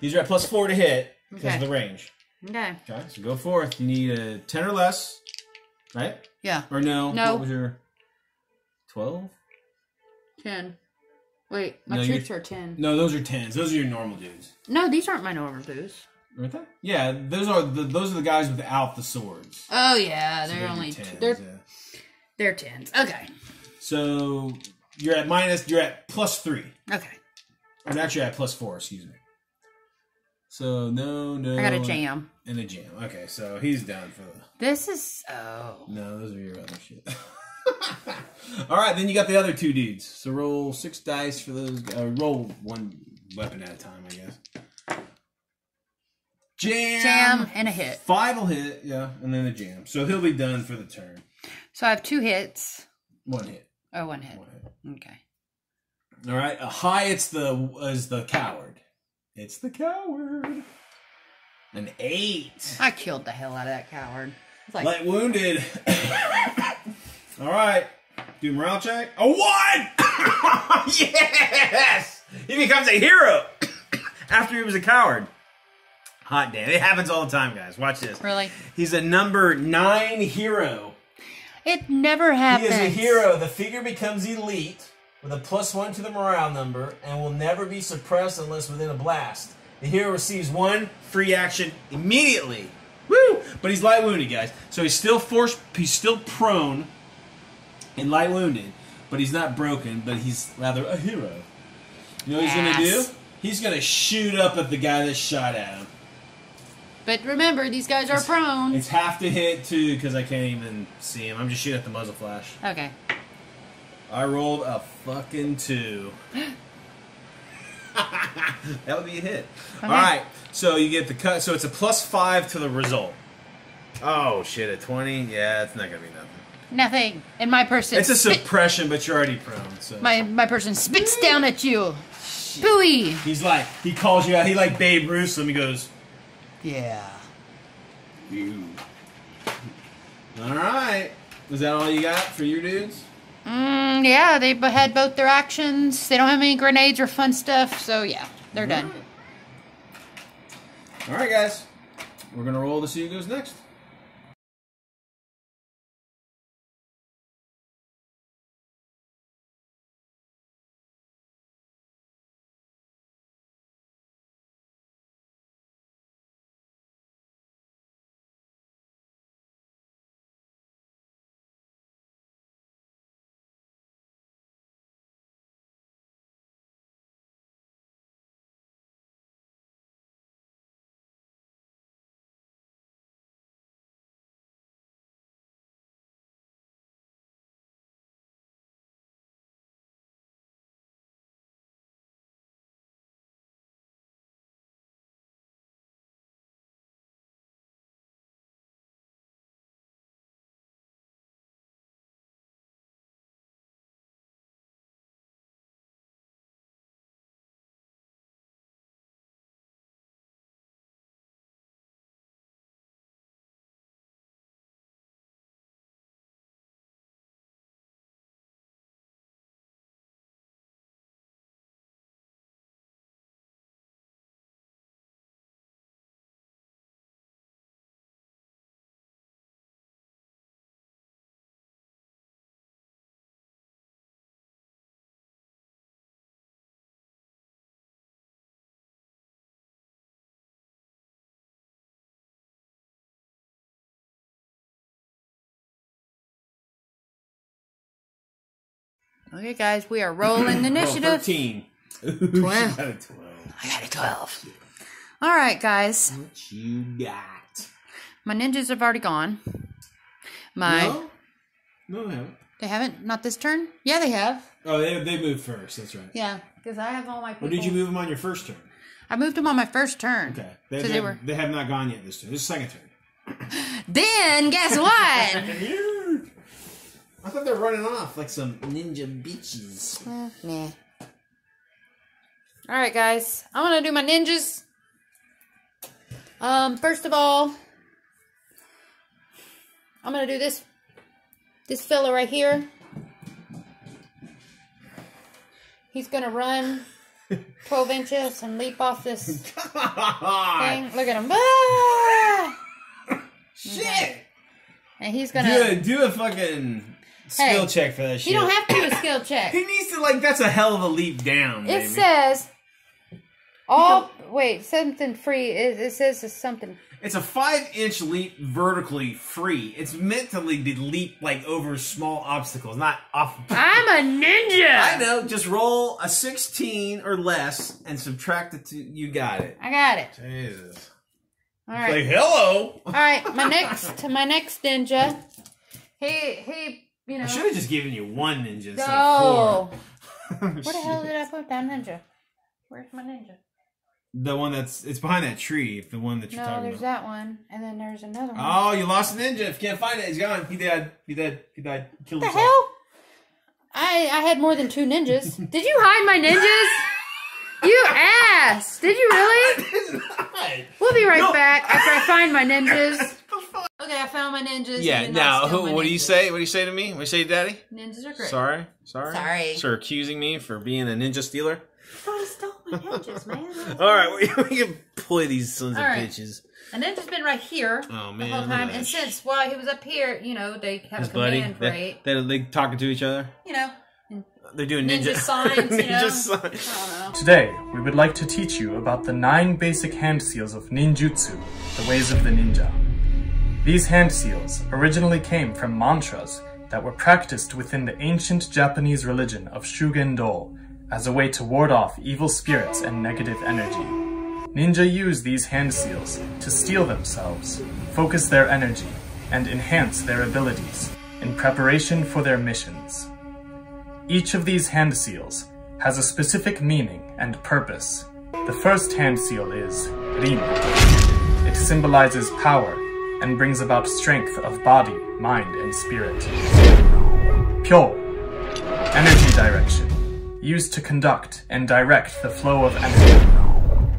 these are at plus four to hit. Because okay. of the range. Okay. Okay, so go forth. You need a ten or less, right? Yeah. Or no? No. What was your twelve? ten. Wait, my no, troops are ten. No, those are tens. Those are your normal dudes. No, these aren't my normal dudes. Aren't they? Yeah, those are the those are the guys without the swords. Oh yeah, they're, so they're only tens. They're yeah. they're tens. Okay. So you're at minus. You're at plus three. Okay. Or actually, at plus four. Excuse me. So, no, no. I got a jam. And a jam. Okay, so he's down for the... This is... Oh. No, those are your other shit. All right, then you got the other two dudes. So roll six dice for those... Uh, roll one weapon at a time, I guess. Jam! Jam and a hit. Five will hit, yeah, and then a jam. So he'll be done for the turn. So I have two hits. One hit. Oh, one hit. One hit. Okay. All right, a high it's the, is the coward. It's the coward. An eight. I killed the hell out of that coward. Like, like wounded. All right. Do morale check. A one! Yes! He becomes a hero after he was a coward. Hot damn. It happens all the time, guys. Watch this. Really? He's a number nine hero. It never happens. He is a hero. The figure becomes elite. With a plus one to the morale number, and will never be suppressed unless within a blast. The hero receives one free action immediately. Woo! But he's light wounded, guys. So he's still forced. He's still prone and light wounded, but he's not broken. But he's rather a hero. You know what yes. he's gonna do? He's gonna shoot up at the guy that shot at him. But remember, these guys are it's, prone. It's half to hit too, because I can't even see him. I'm just shooting at the muzzle flash. Okay. I rolled a fucking two. That would be a hit. Okay. All right, so you get the cut. So it's a plus five to the result. Oh shit, a twenty? Yeah, it's not gonna be nothing. Nothing. And my person. It's a suppression, but you're already prone. So my my person spits down at you. Booey. He's like, he calls you out. He like Babe Ruth, and he goes, yeah. You. All right. Was that all you got for your dudes? Mm, yeah, they had both their actions. They don't have any grenades or fun stuff, so yeah, they're All right. done. All right, guys. We're going to roll to see who goes next. Okay, guys, we are rolling initiative. thirteen. twelve. I got a twelve. I got a twelve. All right, guys. What you got? My ninjas have already gone. My no, no, they haven't. They haven't. Not this turn. Yeah, they have. Oh, they they moved first. That's right. Yeah, because I have all my people. Or did you move them on your first turn? I moved them on my first turn. Okay. They, so they, they, were... they have not gone yet this turn. This is the second turn. Then, guess what? I thought they were running off like some ninja bitches. Uh, nah. Alright, guys. I'm going to do my ninjas. Um, first of all, I'm going to do this, this fella right here. He's going to run twelve inches and leap off this God. thing. Look at him. Ah! Shit! Okay. And he's going to... Do, do a fucking skill hey, check for that shit. You don't have to do a skill check. He needs to, like, that's a hell of a leap down, It baby. says... All... Wait, something free. It, it says it's something... It's a five-inch leap vertically free. It's meant to be leap, like, over small obstacles, not off... I'm a ninja! I know. Just roll a sixteen or less and subtract it to... You got it. I got it. Jesus. All right. Like, hello! All right, my next my next ninja, he, he you know... I should have just given you one ninja. Oh! Like Where the hell did I put that ninja? Where's my ninja? The one that's... It's behind that tree, the one that you're no, talking about. No, there's that one, and then there's another one. Oh, you lost a ninja. If you can't find it, he's gone. He died. He died. He died. He killed himself. What the hell? I, I had more than two ninjas. Did you hide my ninjas? You ass! Did you really? We'll be right no. back after I find my ninjas. Okay, I found my ninjas. Yeah. Now, who, what do you say? What do you say to me? What do you say, Daddy? Ninjas are great. Sorry, sorry, sorry. For accusing me for being a ninja stealer. I thought I stole my ninjas, man. All right, we, we can play these sons All of right. bitches. A ninja's been right here oh, man, the whole time, and since while he was up here, you know, they have His a command buddy, rate. They, they they talking to each other. You know. They're doing ninja, ninja signs, ninja you know? signs. I don't know. Today, we would like to teach you about the nine basic hand seals of ninjutsu, the ways of the ninja. These hand seals originally came from mantras that were practiced within the ancient Japanese religion of Shugendō as a way to ward off evil spirits and negative energy. Ninja use these hand seals to steel themselves, focus their energy, and enhance their abilities in preparation for their missions. Each of these hand seals has a specific meaning and purpose. The first hand seal is Rima. It symbolizes power and brings about strength of body, mind, and spirit. Pyo, energy direction, used to conduct and direct the flow of energy.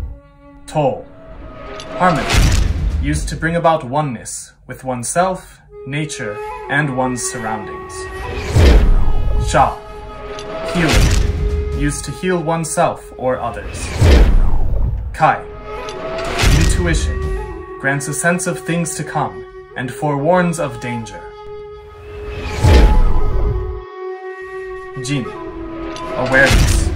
To, harmony, used to bring about oneness with oneself, nature, and one's surroundings. Sha, healing, used to heal oneself or others. Kai, intuition, grants a sense of things to come and forewarns of danger. Gene, awareness,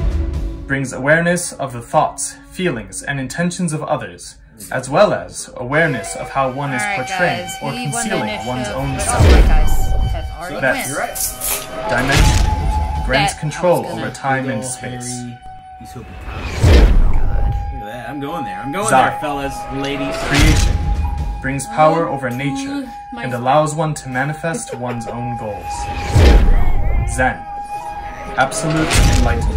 brings awareness of the thoughts, feelings, and intentions of others, as well as awareness of how one All is right, portraying guys, or concealing one's show. own self. So that's you're right. Dimension. Grants that, control over time and space. He's hoping for oh, God. Look at that. I'm going there. I'm going Zari. there, fellas, ladies. Creation brings power over nature and allows one to manifest one's own goals. Zen, absolute enlightenment,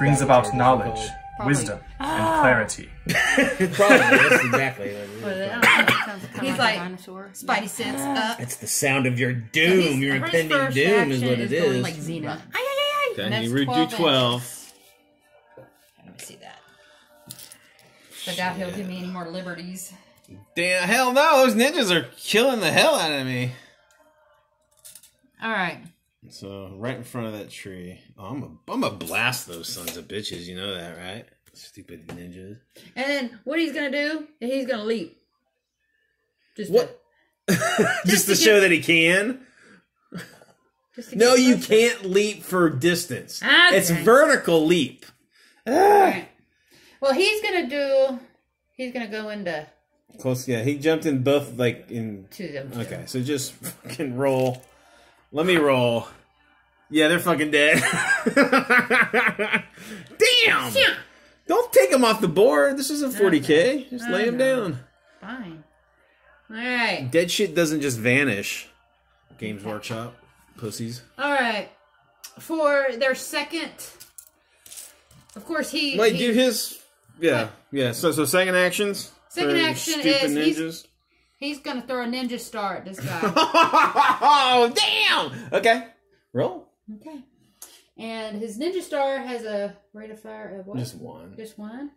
brings about knowledge, Probably. wisdom, oh. and clarity. Probably, that's exactly what it is. He's like, Spidey sense up. It's the sound of your doom, your impending doom is what it is. Like Xena. Ay, ay, ay. Then you redo twelve. I don't see that. I doubt he'll give me any more liberties. Damn, hell no, those ninjas are killing the hell out of me. Alright. So, right in front of that tree. Oh, I'm going I'm to blast those sons of bitches. You know that, right? Stupid ninjas. And then, what he's going to do is he's going to leap. Just what? To, just, just to, to show that he can? Just to no, you can't leap for distance. Okay. It's vertical leap. All right. Well, he's going to do... He's going to go into... Close, yeah. He jumped in both, like, in... Two of them. Okay, so just fucking roll... Let me roll. Yeah, they're fucking dead. Damn! Yeah. Don't take them off the board. This isn't forty K. Just lay them down. Fine. All right. Dead shit doesn't just vanish. Games Workshop. Pussies. All right. For their second... Of course, he... Like, he, do his... Yeah. What? Yeah. So, so second actions? Second action is... Ninjas. He's, he's going to throw a ninja star at this guy. Oh, damn! Okay. Roll. Okay. And his ninja star has a rate of fire of what? Just one. Just one?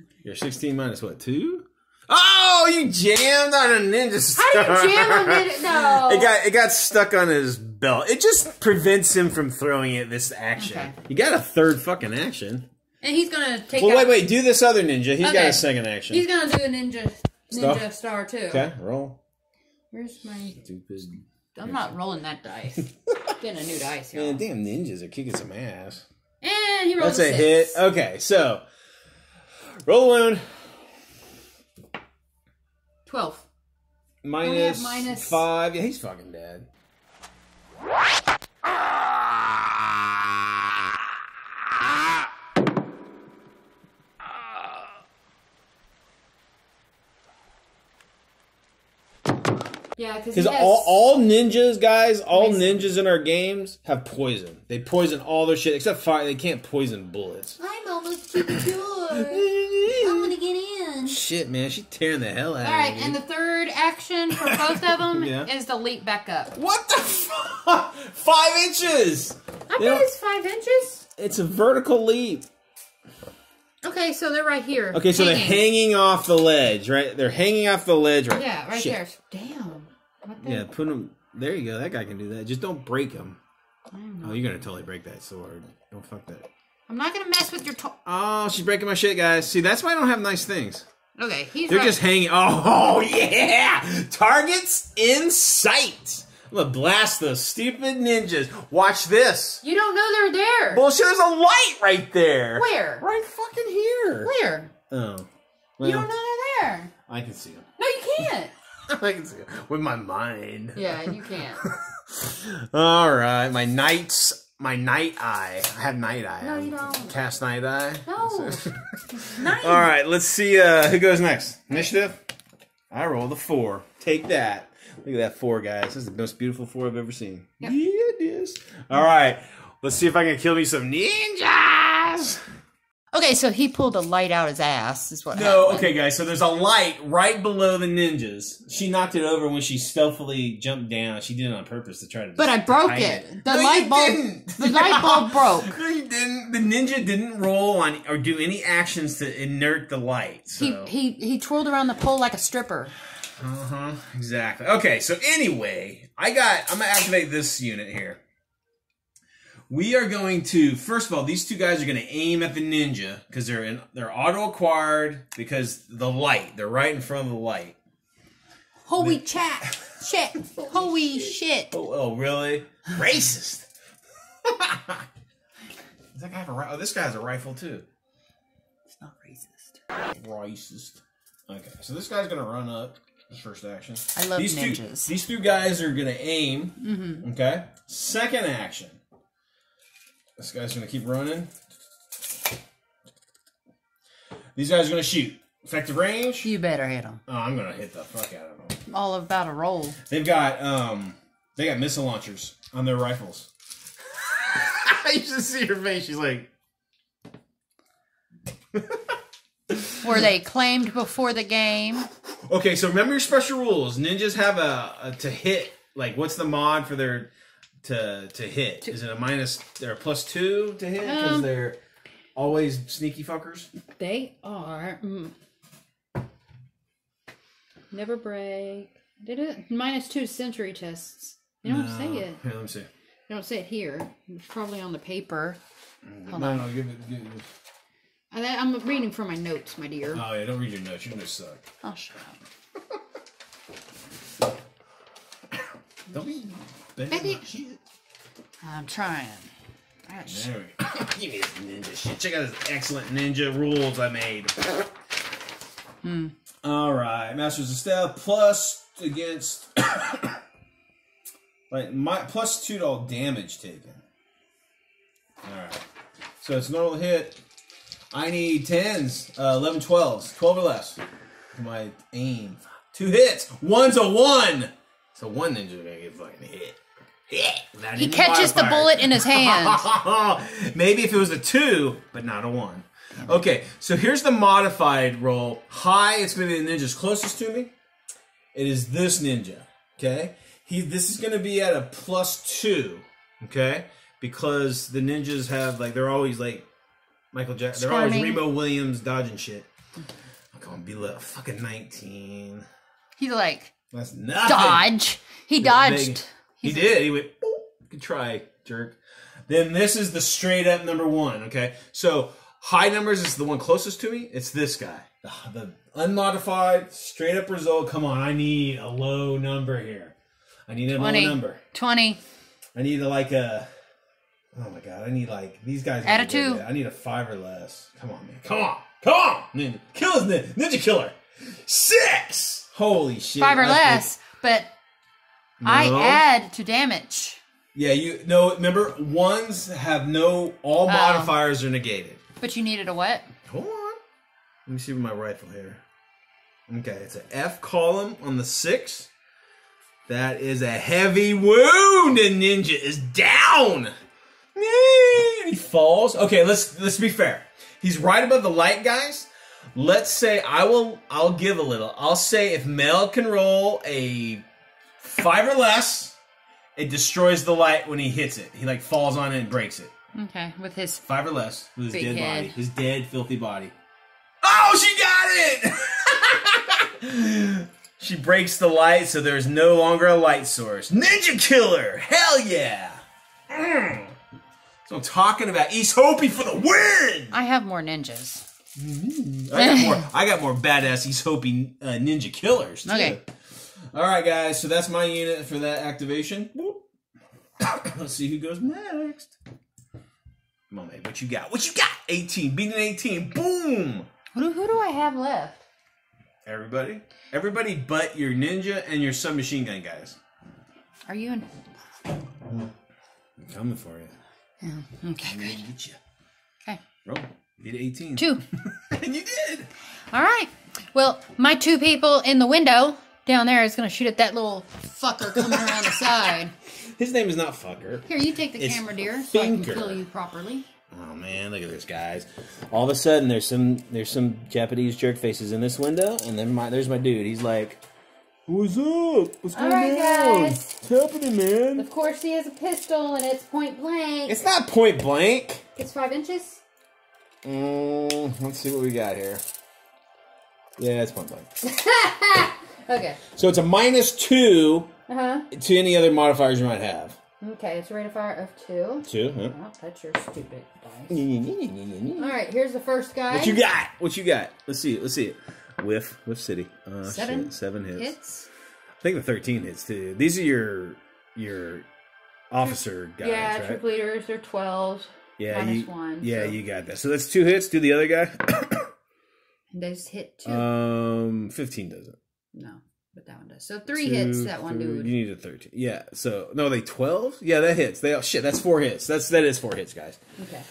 Okay. You're sixteen minus what, two? Oh, you jammed on a ninja star. How do you jam on ninja? No. It got, it got stuck on his belt. It just prevents him from throwing it this action. Okay. You got a third fucking action. And he's going to take Well, out... wait, wait. Do this other ninja. He's okay. got a second action. He's going to do a ninja, ninja star, too. Okay, roll. Where's my... Stupid... I'm not rolling that dice. Getting a new dice here. Man, damn ninjas are kicking some ass. And he rolled That's a six. Hit. Okay, so roll a wound. Twelve. Minus, minus five. Yeah, he's fucking dead. Yeah, because all, all ninjas, guys, all poison. ninjas in our games have poison. They poison all their shit, except fire. They can't poison bullets. I'm almost to the door. I'm going to get in. Shit, man. She's tearing the hell out all of right, me. All right, and the third action for both of them yeah. is to leap back up. What the fuck? Five inches. I you bet know, it's five inches. It's a vertical leap. Okay, so they're right here. Okay, so hanging. they're hanging off the ledge, right? They're hanging off the ledge right Yeah, right shit. there. Damn. What the yeah, put him... There you go. That guy can do that. Just don't break him. I don't know. Oh, you're going to totally break that sword. Don't fuck that. I'm not going to mess with your... To oh, she's breaking my shit, guys. See, that's why I don't have nice things. Okay, he's They're right. just hanging... Oh, oh, yeah! Targets in sight! I'm going to blast those stupid ninjas. Watch this. You don't know they're there. Bullshit, there's a light right there. Where? Right fucking here. Where? Oh. Well, you don't know they're there. I can see them. No, you can't. I can see it with my mind. Yeah, you can't. All right, my night's my night eye. I have night eye. No, you don't. Cast night eye. No. Night. All right, let's see uh, who goes next. Initiative. I roll the four. Take that. Look at that four, guys. This is the most beautiful four I've ever seen. Yep. Yeah, it is. All right, let's see if I can kill me some ninjas. Okay, so he pulled a light out his ass, is what No, happened. Okay, guys, so there's a light right below the ninjas. She knocked it over when she stealthily jumped down. She did it on purpose to try to... But I broke it. it. The no, light bulb didn't. The light bulb broke. No, you didn't. The ninja didn't roll on or do any actions to inert the light. So. He, he, he twirled around the pole like a stripper. Uh-huh, exactly. Okay, so anyway, I got... I'm going to activate this unit here. We are going to, first of all, these two guys are going to aim at the ninja because they're in, they're auto-acquired because the light. They're right in front of the light. Holy the, chat. shit. Holy shit. Oh, oh really? Racist. Does that guy have a rifle? Oh, this guy has a rifle, too. It's not racist. Racist. Okay, so this guy's going to run up. First action. I love these ninjas. Two, these two guys are going to aim. Mm-hmm. Okay? Second action. This guy's going to keep running. These guys are going to shoot. Effective range. You better hit them. Oh, I'm going to hit the fuck out of them. All about a roll. They've got, um, they got missile launchers on their rifles. You should see her face. She's like... Were they claimed before the game? Okay, so remember your special rules. Ninjas have a, a to hit. Like, what's the mod for their... To, to hit. To, Is it a minus or a plus two to hit? Because um, they're always sneaky fuckers? They are. Mm. Never break. Did it? Minus two century tests. You don't no. say it. Here, let me see. You don't say it here. It's probably on the paper. Hold no, on. no, give it. Give it. I, I'm reading from my notes, my dear. Oh, yeah, don't read your notes. Your notes suck. Oh, shut up. Don't be... Baby. I'm trying. Gosh. There we go. Give me this ninja shit. Check out this excellent ninja rules I made. Hmm. Alright. Masters of Stealth plus against like my plus two to all damage taken. Alright. So it's normal hit. I need tens, uh, eleven, twelves, twelve or less. My aim. Two hits. One's a one. So one ninja's gonna get fucking hit. Yeah, he catches the bullet in his hand. Maybe if it was a two, but not a one. Okay, so here's the modified roll. High, it's gonna be the ninja's closest to me. It is this ninja. Okay, he. This is gonna be at a plus two. Okay, because the ninjas have like they're always like Michael Jackson. They're always Remo Williams dodging shit. I'm gonna be like fucking nineteen. He's like that's nothing. Dodge. He dodged. Big. He did. He went, boop. Good try, jerk. Then this is the straight up number one, okay? So high numbers is the one closest to me. It's this guy. The unmodified, straight up result. Come on, I need a low number here. I need a twenty. Low number. twenty. I need a, like a, oh my God, I need like, these guys. Add a two. I need a five or less. Come on, man. Come on. Come on. Ninja. Kill his ninja. Ninja killer. Six. Holy shit. Five or I less, think. But... No. I add to damage. Yeah, you no. Remember, ones have no. All modifiers um, are negated. But you needed a what? Hold on. Let me see with my rifle here. Okay, it's an F column on the six. That is a heavy wound, and ninja is down. And he falls. Okay, let's let's be fair. He's right above the light, guys. Let's say I will. I'll give a little. I'll say if Mel can roll a. Five or less, it destroys the light when he hits it. He like falls on it and breaks it. Okay, with his five or less, with his dead head. Body, his dead filthy body. Oh, she got it! She breaks the light, so there's no longer a light source. Ninja killer, hell yeah! Mm. So I'm talking about East Hopi for the win. I have more ninjas. Mm-hmm. I got more. I got more badass East Hopi uh, ninja killers too. Okay. All right, guys. So that's my unit for that activation. Let's see who goes next. Come on, man. What you got? What you got? eighteen. Beating eighteen. Boom. Who do, who do I have left? Everybody. Everybody but your ninja and your submachine gun guys. Are you in? I'm coming for you. Oh, okay, good. I'm gonna get you. Okay. Roll. Beat eighteen. Two. And you did. All right. Well, my two people in the window... down there is going to shoot at that little fucker coming around the side. His name is not fucker. Here, you take the it's camera, dear, so I can kill you properly. Oh, man, look at this, guys. All of a sudden, there's some there's some Japanese jerk faces in this window, and then my, there's my dude. He's like, what's up? What's going right, on? Guys. What's happening, man? Of course, he has a pistol, and it's point blank. It's not point blank. It's five inches. Mm, let's see what we got here. Yeah, it's point blank. Okay. So it's a minus two uh-huh. to any other modifiers you might have. Okay, it's a rate of fire of two. Two, huh? Oh, that's your stupid dice. All right, here's the first guy. What you got? What you got? Let's see it. Let's see it. Whiff. Whiff City. Uh, seven. Shit. Seven hits. hits. I think the thirteen hits, too. These are your your officer guys, yeah, right? Troop leaders. They're twelves. Yeah, minus you, one. Yeah, so. You got that. So that's two hits. Do the other guy. And those hit two. Um, fifteen doesn't. No, but that one does. So three Two, hits that one three, dude. You need a thirteen. Yeah. So no, are they twelve? Yeah, that hits. They all, shit. That's four hits. That's that is four hits, guys. Okay.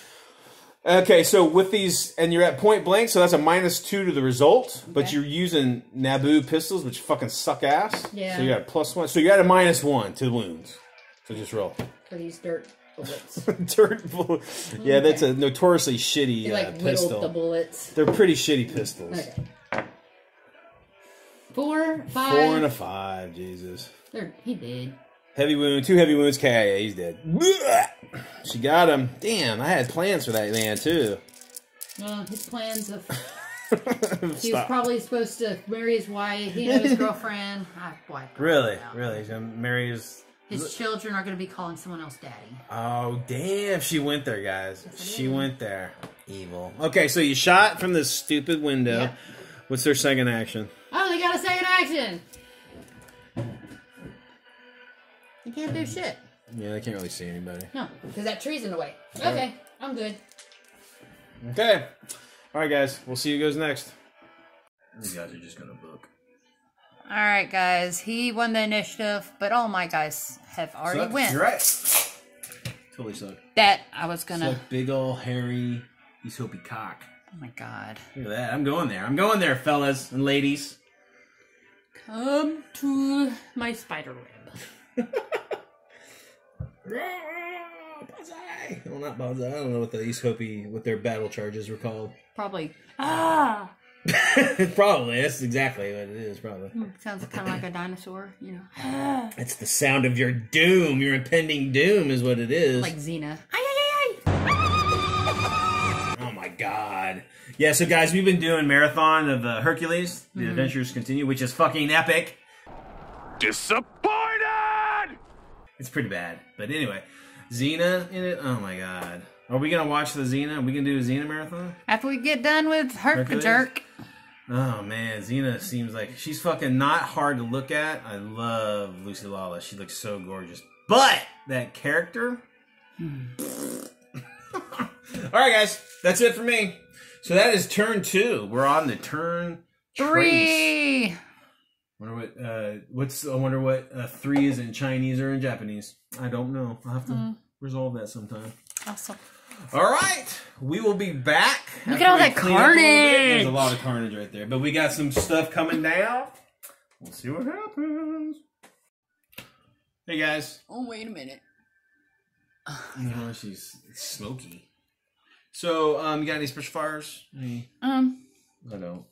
Okay. So with these, and you're at point blank, so that's a minus two to the result. Okay. But you're using Naboo pistols, which fucking suck ass. Yeah. So you got a plus one. So you got a minus one to the wounds. So just roll. For these dirt bullets. Dirt bullets. Yeah, okay. That's a notoriously shitty they, like, uh, pistol. Whittled the bullets. They're pretty shitty pistols. Okay. Four, five. Four and a five, Jesus. They're, he did. Heavy wound, two heavy wounds, K I A, he's dead. She got him. Damn, I had plans for that man, too. Well, his plans of... he was probably supposed to marry his wife, he and his girlfriend. I wiped Really? Really? He's going to marry his... His children are going to be calling someone else daddy. Oh, damn. She went there, guys. Yes, she went there. Evil. Okay, so you shot from this stupid window. Yep. What's their second action? Oh, they got a second action! You can't do shit. Yeah, they can't really see anybody. No, because that tree's in the way. Okay, right. I'm good. Okay. Alright, guys. We'll see who goes next. These guys are just going to book. Alright, guys. He won the initiative, but all my guys have already so won. You're right. Totally suck. That I was gonna suck big ol' hairy East Hebei cock. Oh my god. Look at that. I'm going there. I'm going there, fellas and ladies. Come to my spider web. Bonsai. Well, not bonsai. I don't know what the East Hebei, what their battle charges were called. Probably. Ah! Probably. That's exactly what it is, probably. It sounds kind of like a dinosaur, you know. It's the sound of your doom. Your impending doom is what it is. Like Xena. Oh, my God. Yeah, so, guys, we've been doing Marathon of uh, Hercules. The mm-hmm. Adventures Continue, which is fucking epic. Disappointed! It's pretty bad. But anyway, Xena in it. Oh, my God. Are we gonna watch the Xena? Are we gonna do a Xena marathon? After we get done with Herc-a-Jerk. Oh man, Xena seems like she's fucking not hard to look at. I love Lucy Lawless. She looks so gorgeous. But that character. Alright guys, that's it for me. So that is turn two. We're on the turn three. Trace. Wonder what uh what's I wonder what uh, three is in Chinese or in Japanese. I don't know. I'll have to mm. resolve that sometime. Awesome. All right, we will be back. Look at all that carnage. A There's a lot of carnage right there, but we got some stuff coming down. We'll see what happens. Hey guys. Oh wait a minute. You know she's smoky. So um, you got any special fires? Any? Um. I don't.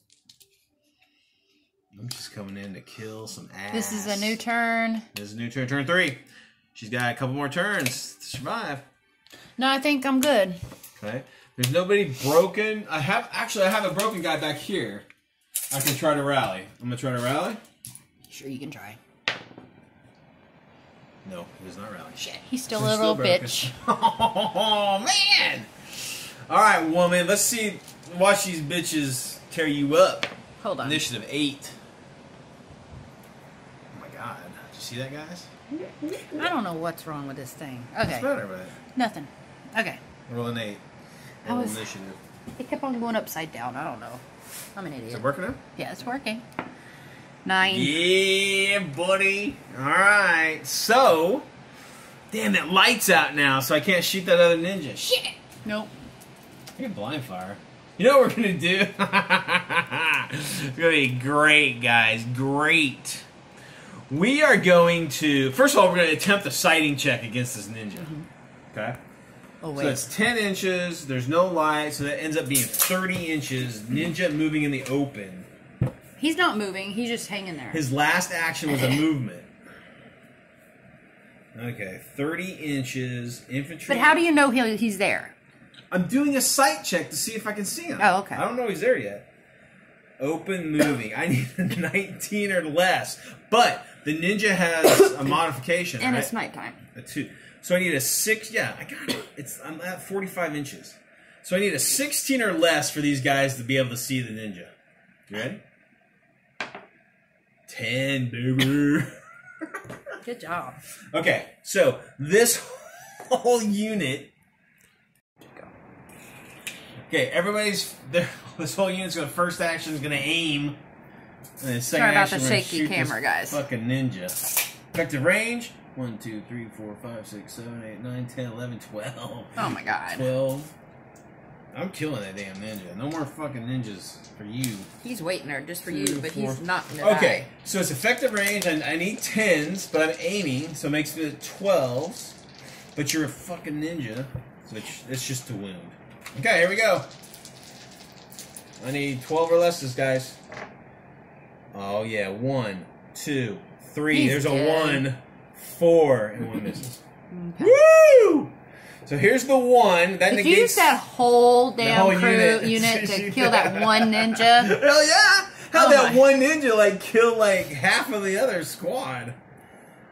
I'm just coming in to kill some ass. This is a new turn. This is a new turn. Turn three. She's got a couple more turns to survive. No, I think I'm good. Okay. There's nobody broken. I have actually I have a broken guy back here. I can try to rally. I'm gonna try to rally. Sure, you can try. No, he does not rally. Shit, he's still he's a little still bitch. Oh man! All right, woman. Let's see. Watch these bitches tear you up. Hold on. Initiative eight. Oh my god! Did you see that, guys? I don't know what's wrong with this thing. Okay. What's better with it? Nothing. Okay. Roll an eight. Roll I was, initiative. It kept on going upside down. I don't know. I'm an idiot. Is it working now? Yeah, it's working. Nine. Yeah, buddy. All right. So, damn, that light's out now, so I can't shoot that other ninja. Shit. Nope. I get blind fire. You know what we're going to do? It's going to be great, guys. Great. We are going to... First of all, we're going to attempt a sighting check against this ninja. Mm-hmm. Okay. Oh, wait. So it's ten inches. There's no light, so that ends up being thirty inches. Ninja moving in the open. He's not moving. He's just hanging there. His last action was a movement. Okay, thirty inches. Infantry. But how do you know he he's there? I'm doing a sight check to see if I can see him. Oh, okay. I don't know he's there yet. Open moving. I need a nineteen or less. But the ninja has a modification. And right? It's nighttime. A two. So I need a six. Yeah, I got it. It's I'm at forty-five inches. So I need a sixteen or less for these guys to be able to see the ninja. You ready? Ten, baby. Good job. Okay, so this whole unit. Okay, everybody's. This whole unit's gonna first action is gonna aim. And the second Sorry about action, the shaky camera, guys. Fucking ninja. Effective range. one, two, three, four, five, six, seven, eight, nine, ten, eleven, twelve. Oh my god. twelve. I'm killing that damn ninja. No more fucking ninjas for you. He's waiting there just for Two, you, but four. He's not going to Okay, die. So it's effective range, and I need tens, but I'm aiming, so it makes it twelves. But you're a fucking ninja, so it's, it's just a wound. Okay, here we go. I need twelve or less, guys. Oh yeah, one, two, three. He's There's dead. a one. Four and one misses. Okay. Woo! So here's the one that if negates. You use that whole damn whole crew unit, unit to kill that one ninja. Hell yeah! How'd oh that my. one ninja like kill like half of the other squad?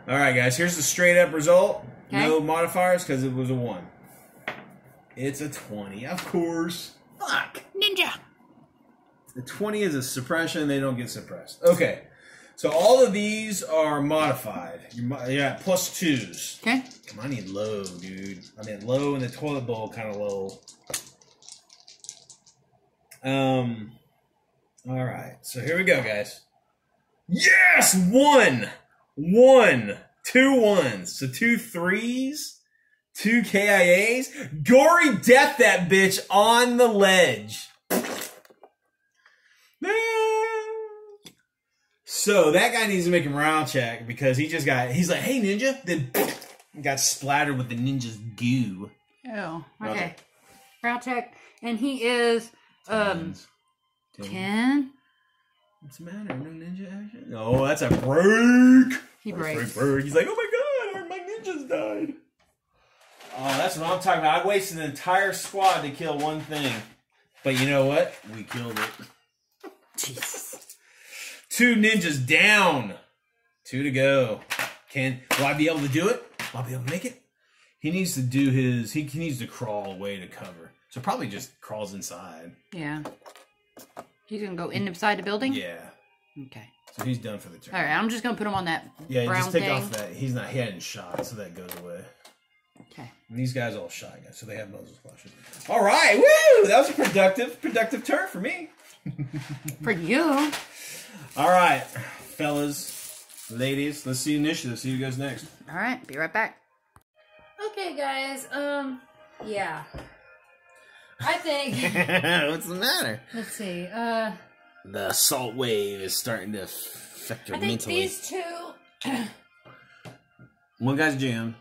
All right, guys. Here's the straight up result. Okay. No modifiers because it was a one. It's a twenty, of course. Fuck ninja. The twenty is a suppression. They don't get suppressed. Okay. So all of these are modified. You're, yeah, plus twos. Okay. Come on, I need low, dude. I mean low in the toilet bowl kind of low. Um. All right. So here we go, guys. Yes! One! One! Two ones. So two threes, Two K I As. Gory death that bitch on the ledge. So that guy needs to make a morale check because he just got, he's like, hey ninja, then got splattered with the ninja's goo. Oh, okay. Morale check. And he is, um, ten? What's the matter? No ninja action? Oh, that's a break. He breaks. Break. He's like, oh my god, my ninjas died. Oh, that's what I'm talking about. I wasted an entire squad to kill one thing. But you know what? We killed it. Jesus. Two ninjas down. Two to go. Can will I be able to do it? Will I be able to make it? He needs to do his... He, he needs to crawl away to cover. So probably just crawls inside. Yeah. He's going to go in inside the building? Yeah. Okay. So he's done for the turn. All right, I'm just going to put him on that yeah, brown just take thing. Off that. He's not... He hadn't shot, so that goes away. Okay. And these guys all shy guys, so they have muzzle flashes. All right, woo! That was a productive, productive turn for me. For you. All right, fellas, ladies, let's see initiative. See who goes next. All right, be right back. Okay, guys. Um, yeah. I think. What's the matter? Let's see. Uh. The salt wave is starting to affect your I think mentally. These two. One guy's jammed.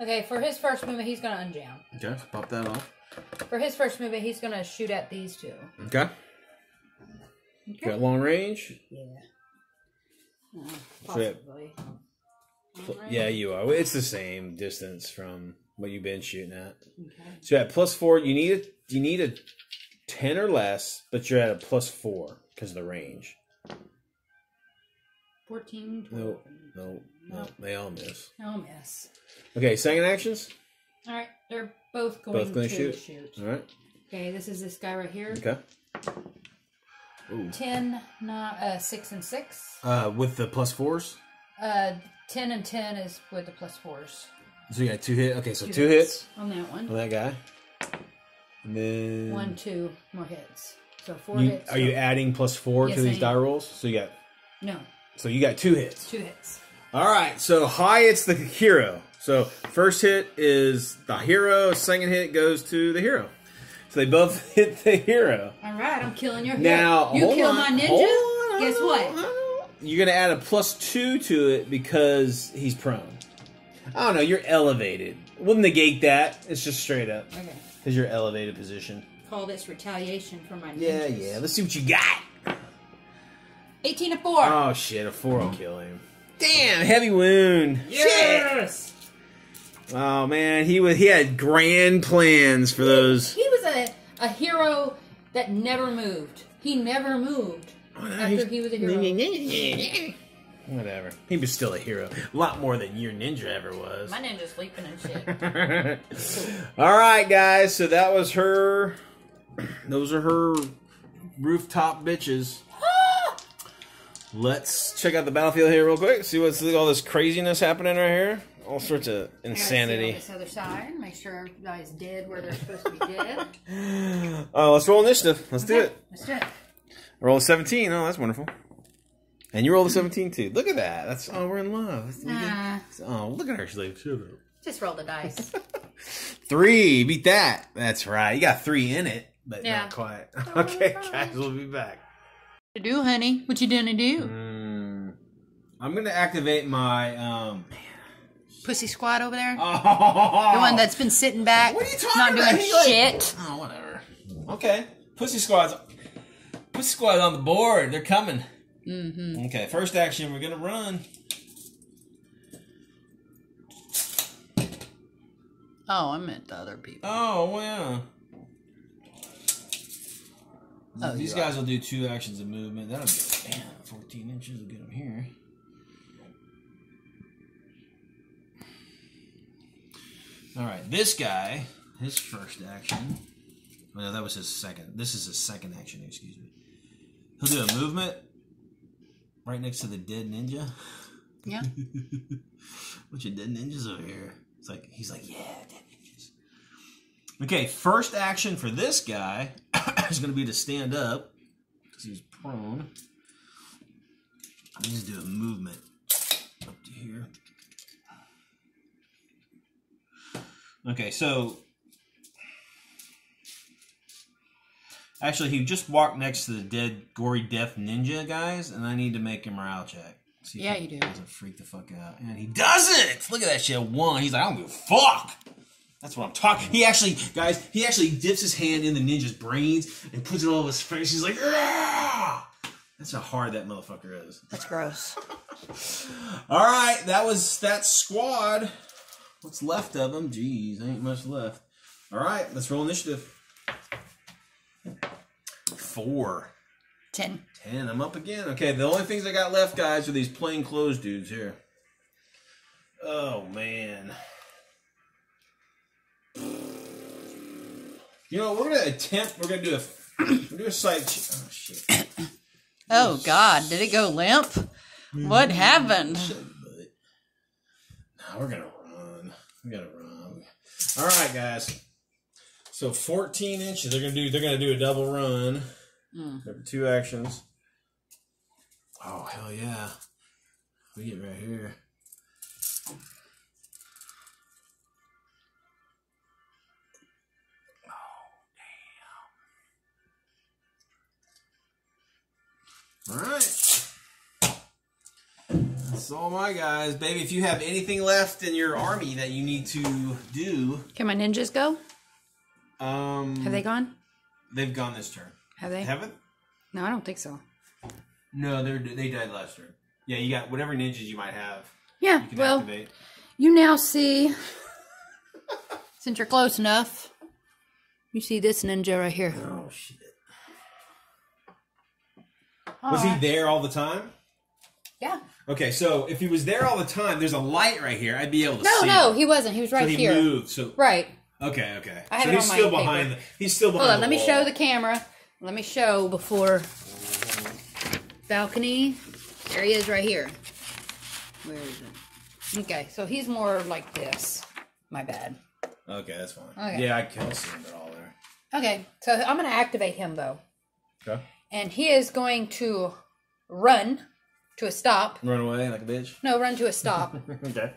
Okay, for his first movement, he's going to unjam. Okay, pop that off. For his first movement, he's going to shoot at these two. Okay. Okay. Got long range? Yeah. Uh, possibly. Long range? Yeah, you are. It's the same distance from what you've been shooting at. Okay. So at plus four, you need a, you need a ten or less, but you're at a plus four because of the range. fourteen, twelve. Nope, nope, nope. They all miss. They all miss. Okay, second actions? All right, they're both going, both going to shoot. shoot. All right. Okay, this is this guy right here. Okay. Ooh. ten, not, uh, six and six. Uh, with the plus fours? Uh, ten and ten is with the plus fours. So you got two hits. Okay, so two, two hits. hits. On that one. On that guy. And then... One, two more hits. So four you, hits. Are so... you adding plus four yes, to these die rolls? So you got... No. So you got two hits. Two hits. All right. So high, it's the hero. So first hit is the hero. Second hit goes to the hero. So they both hit the hero. All right. I'm killing your hero. Now, you kill my ninja? Hold on, guess what? You're going to add a plus two to it because he's prone. I don't know. You're elevated. We'll negate that. It's just straight up. Okay. Because you're elevated position. Call this retaliation for my ninjas. Yeah, yeah. Let's see what you got. eighteen to four. Oh, shit. A four will kill him. Damn. Heavy wound. Yes. Shit. Oh, man. He was. He had grand plans for he, those. He was a, a hero that never moved. He never moved oh, no, after he was a hero. Whatever. He was still a hero. A lot more than your ninja ever was. My ninja's sleeping and shit. All right, guys. So that was her. Those are her rooftop bitches. Let's check out the battlefield here real quick. See what's all this craziness happening right here. All sorts of insanity. This other side. Make sure everybody's dead where they're supposed to be dead. Oh, uh, let's roll initiative. Let's okay. do it. Let's do it. I roll a seventeen. Oh, that's wonderful. And you roll a seventeen too. Look at that. That's oh, we're in love. That's, nah. Oh, look at her. She's like, shut up. Just roll the dice. Three. Beat that. That's right. You got three in it, but yeah. Not quite. Oh, okay, guys, we'll be back. To do, honey? What you gonna do? Mm, I'm gonna activate my um pussy squad over there. Oh. The one that's been sitting back, what are you talking not about? doing He's shit. Like, oh, whatever. Okay, pussy squad's pussy squad's on the board. They're coming. Mm-hmm. Okay, first action. We're gonna run. Oh, I meant the other people. Oh, well. Oh, these guys are. will do two actions of movement. That'll be, damn, fourteen inches will get them here. All right, this guy, his first action. Well, no, that was his second. This is his second action, excuse me. He'll do a movement right next to the dead ninja. Yeah. Bunch of dead ninjas over here. It's like, he's like, yeah, dead ninjas. Okay, first action for this guy. Is going to be to stand up because he's prone. I just do a movement up to here. Okay, so actually, he just walked next to the dead, gory death ninja guys, and I need to make a morale check. See if yeah, he you do. Doesn't freak the fuck out, and he doesn't. Look at that shit. One, he's like, I don't give a fuck. That's what I'm talking. He actually, guys, he actually dips his hand in the ninja's brains and puts it all over his face. He's like, Argh! That's how hard that motherfucker is. That's gross. All right, that was that squad. What's left of them? Jeez, ain't much left. All right, let's roll initiative. Four. Ten. Ten. I'm up again. Okay, the only things I got left, guys, are these plainclothes dudes here. Oh, man. You know, we're going to attempt, we're going to do a, we'll do a side check. Oh, shit. Oh, God. Did it go limp? Mm-hmm. What happened? Now we're going to run. We're going to run. All right, guys. So fourteen inches. They're gonna do. They're gonna do a double run. Mm. Two actions. Oh hell yeah! We get right here. Oh damn! All right. That's all my guys, baby. If you have anything left in your army that you need to do, can my ninjas go? Um, have they gone? They've gone this turn. Have they? Haven't? No, I don't think so. No, they they died last turn. Yeah, you got whatever ninjas you might have. Yeah, you well, activate. You now see, since you're close enough, you see this ninja right here. Oh, shit. All was right. He there all the time? Yeah. Okay, so if he was there all the time, there's a light right here. I'd be able to no, see. No, no, he wasn't. He was right so he here. Moved, so right. Okay, okay. I so he's still behind the, he's still behind Hold on, the let wall. me show the camera. Let me show before balcony. There he is right here. Where is it? Okay, so he's more like this. My bad. Okay, that's fine. Okay. Yeah, I can't see him at all there. Okay, so I'm going to activate him, though. Okay. And he is going to run to a stop. Run away like a bitch? No, run to a stop. Okay.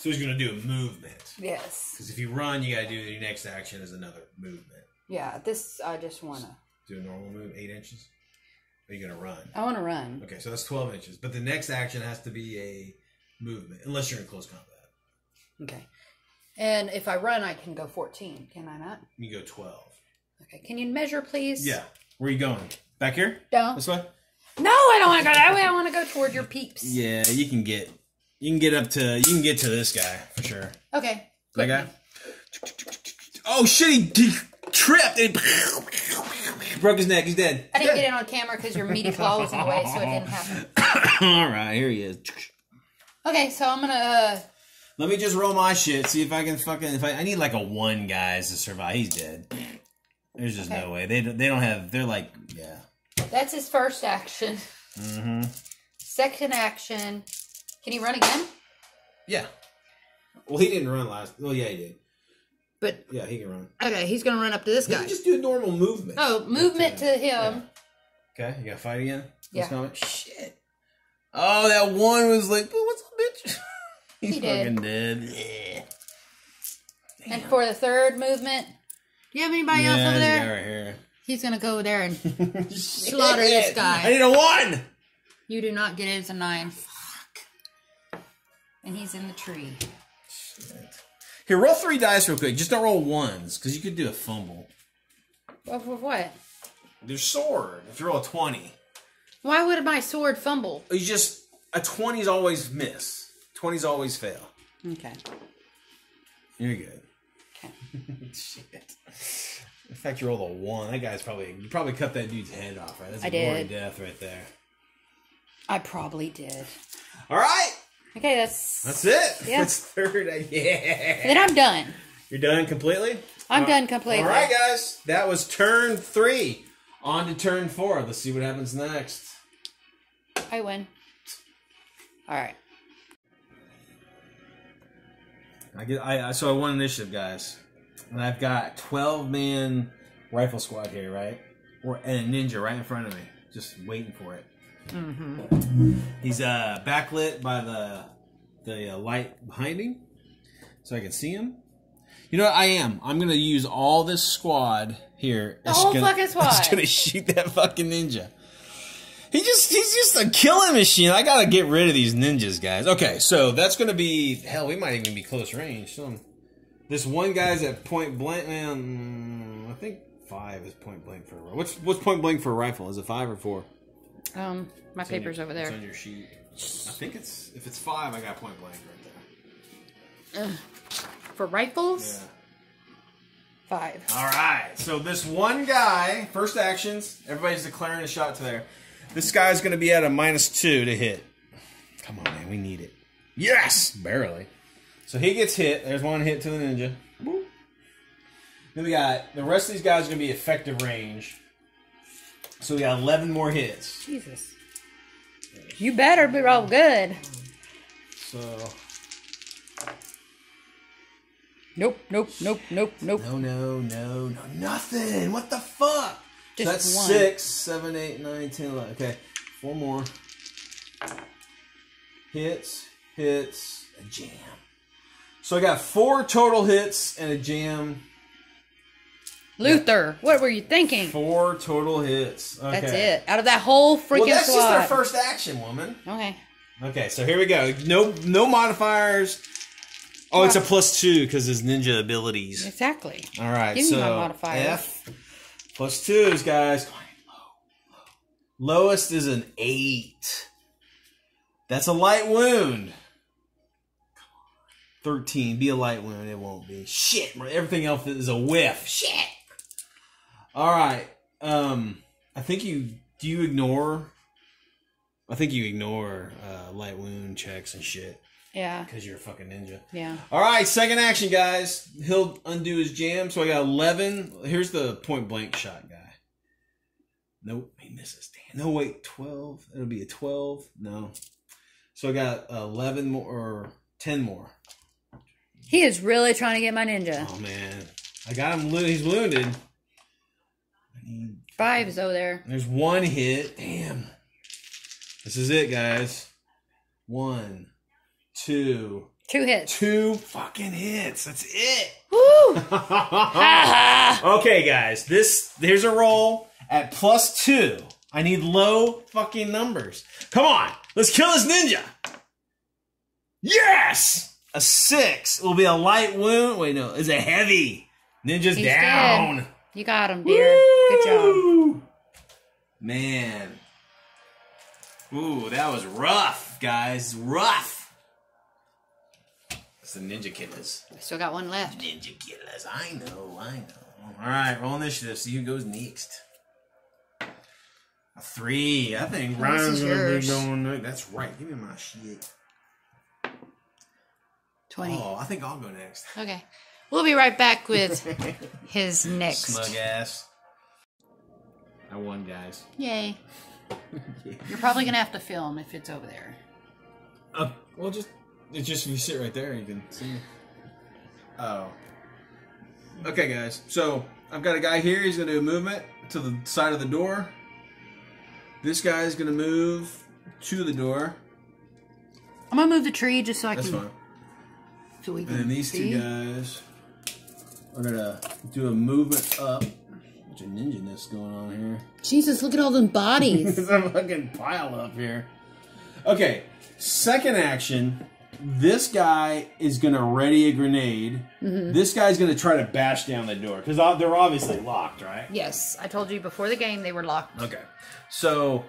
So he's going to do a movement. Yes. Because if you run, you got to do your next action is another movement. Yeah, this, I just want to. Do a normal move, eight inches? Or are you going to run? I want to run. Okay, so that's twelve inches. But the next action has to be a movement, unless you're in close combat. Okay. And if I run, I can go fourteen, can I not? You can go twelve. Okay, can you measure, please? Yeah. Where are you going? Back here? No. This way? No, I don't want to go that way. I want to go toward your peeps. Yeah, you can get... You can get up to, you can get to this guy, for sure. Okay. That guy? Oh shit, he tripped and broke his neck, he's dead. I didn't get it on camera because your meaty claw was in the way, so it didn't happen. Alright, here he is. Okay, so I'm gonna, uh... Let me just roll my shit, see if I can fucking, if I, I need like a one, guys, to survive. He's dead. There's just okay. no way. They, they don't have, they're like, yeah. That's his first action. Mm-hmm. Second action... Can he run again? Yeah. Well, he didn't run last. Well, yeah, he did. But yeah, he can run. Okay, he's gonna run up to this guy. Just do a normal movement. Oh, movement to, to him. Yeah. Okay, you gotta fight again. Yeah. Comment? Shit. Oh, that one was like, well, "What's up, bitch?" He's he did. fucking dead. Yeah. And for the third movement, do you have anybody yeah, else over there? Guy right here. He's gonna go over there and slaughter yeah. this guy. I need a one. You do not get it as a nine. And he's in the tree. Shit. Here, roll three dice real quick. Just don't roll ones, because you could do a fumble. Well, for what? Your sword. If you roll a twenty. Why would my sword fumble? You just... A twenties always miss. twenties always fail. Okay. You're good. Okay. Shit. In fact, you rolled a one. That guy's probably... You probably cut that dude's head off, right? That's a boring death right there. I probably did. All right! Okay, that's... That's it. Yeah. That's third. Yeah. Then I'm done. You're done completely? I'm uh, done completely. All right, guys. That was turn three. On to turn four. Let's see what happens next. I win. All right. I get, I, I So I won initiative, guys. And I've got twelve-man rifle squad here, right? Or, and a ninja right in front of me. Just waiting for it. Mm-hmm. He's uh, backlit by the the uh, light behind him, so I can see him. You know what? I am. I'm going to use all this squad here. The whole gonna, fucking squad. I'm going to shoot that fucking ninja. He just He's just a killing machine. I got to get rid of these ninjas, guys. Okay, so that's going to be... Hell, we might even be close range. Some, this one guy's at point blank. Man, I think five is point blank for a rifle. What's, what's point blank for a riful? Is it five or four? Um, My it's paper's your, over there. It's on your sheet. I think it's... If it's five, I got point blank right there. Ugh. For rifles? Yeah. Five. Alright, so this one guy, first actions, everybody's declaring a shot to there. This guy's going to be at a minus two to hit. Come on, man, we need it. Yes! Barely. So he gets hit. There's one hit to the ninja. Woo. Then we got, the rest of these guys are going to be effective range. So we got eleven more hits. Jesus. You better be all good. So... Nope, nope, nope, nope, nope. No, no, no, no, nothing. What the fuck? Just so that's one. Six, seven, eight, nine, ten, eleven. Okay, four more. Hits, hits, a jam. So I got four total hits and a jam. Luther, yeah. What were you thinking? Four total hits. Okay. That's it. Out of that whole freaking squad. Well, that's squad. Just our first action, woman. Okay. Okay, so here we go. No, no modifiers. Oh, it's a plus two because his ninja abilities. Exactly. All right, give so me my modifiers. F plus twos, guys. Come on, low, low. Lowest is an eight. That's a light wound. Thirteen. Be a light wound. It won't be. Shit. Everything else is a whiff. Shit. All right. Um, I think you do you ignore. I think you ignore uh, light wound checks and shit. Yeah. Because you're a fucking ninja. Yeah. All right, second action, guys. He'll undo his jam, so I got eleven. Here's the point-blank shot guy. Nope, he misses. Damn. No, wait, twelve. It'll be a twelve. No. So I got eleven more, or ten more. He is really trying to get my ninja. Oh, man. I got him. He's wounded. I need five is over there. There's one hit. Damn. This is it, guys. One. Two. Two hits. Two fucking hits. That's it. Woo! Okay, guys. This here's a roll at plus two. I need low fucking numbers. Come on. Let's kill this ninja. Yes! A six. It'll be a light wound. Wait, no. It's a heavy. Ninja's He's down. Dead. You got him, dear. Woo! Good job. Man. Ooh, that was rough, guys. Rough. It's the ninja killers. I still got one left. Ninja killers. I know. I know. All right. Roll initiative. See who goes next. A three. I think Ryan's going to be going next. That's right. Give me my shit. twenty. Oh, I think I'll go next. Okay. We'll be right back with his next. Smug ass. I won, guys. Yay. Yeah. You're probably going to have to film if it's over there. Uh, we'll just... It's just if you sit right there, you can see. Oh. Okay, guys. So, I've got a guy here. He's going to do a movement to the side of the door. This guy is going to move to the door. I'm going to move the tree just so I That's can... That's fine. So we can and then these see. Two guys are going to do a movement up. Bunch of ninja-ness going on here. Jesus, look at all them bodies. There's a fucking pile up here. Okay. Second action... This guy is going to ready a grenade. Mm-hmm. This guy's going to try to bash down the door. Because they're obviously locked, right? Yes. I told you before the game they were locked. Okay. So,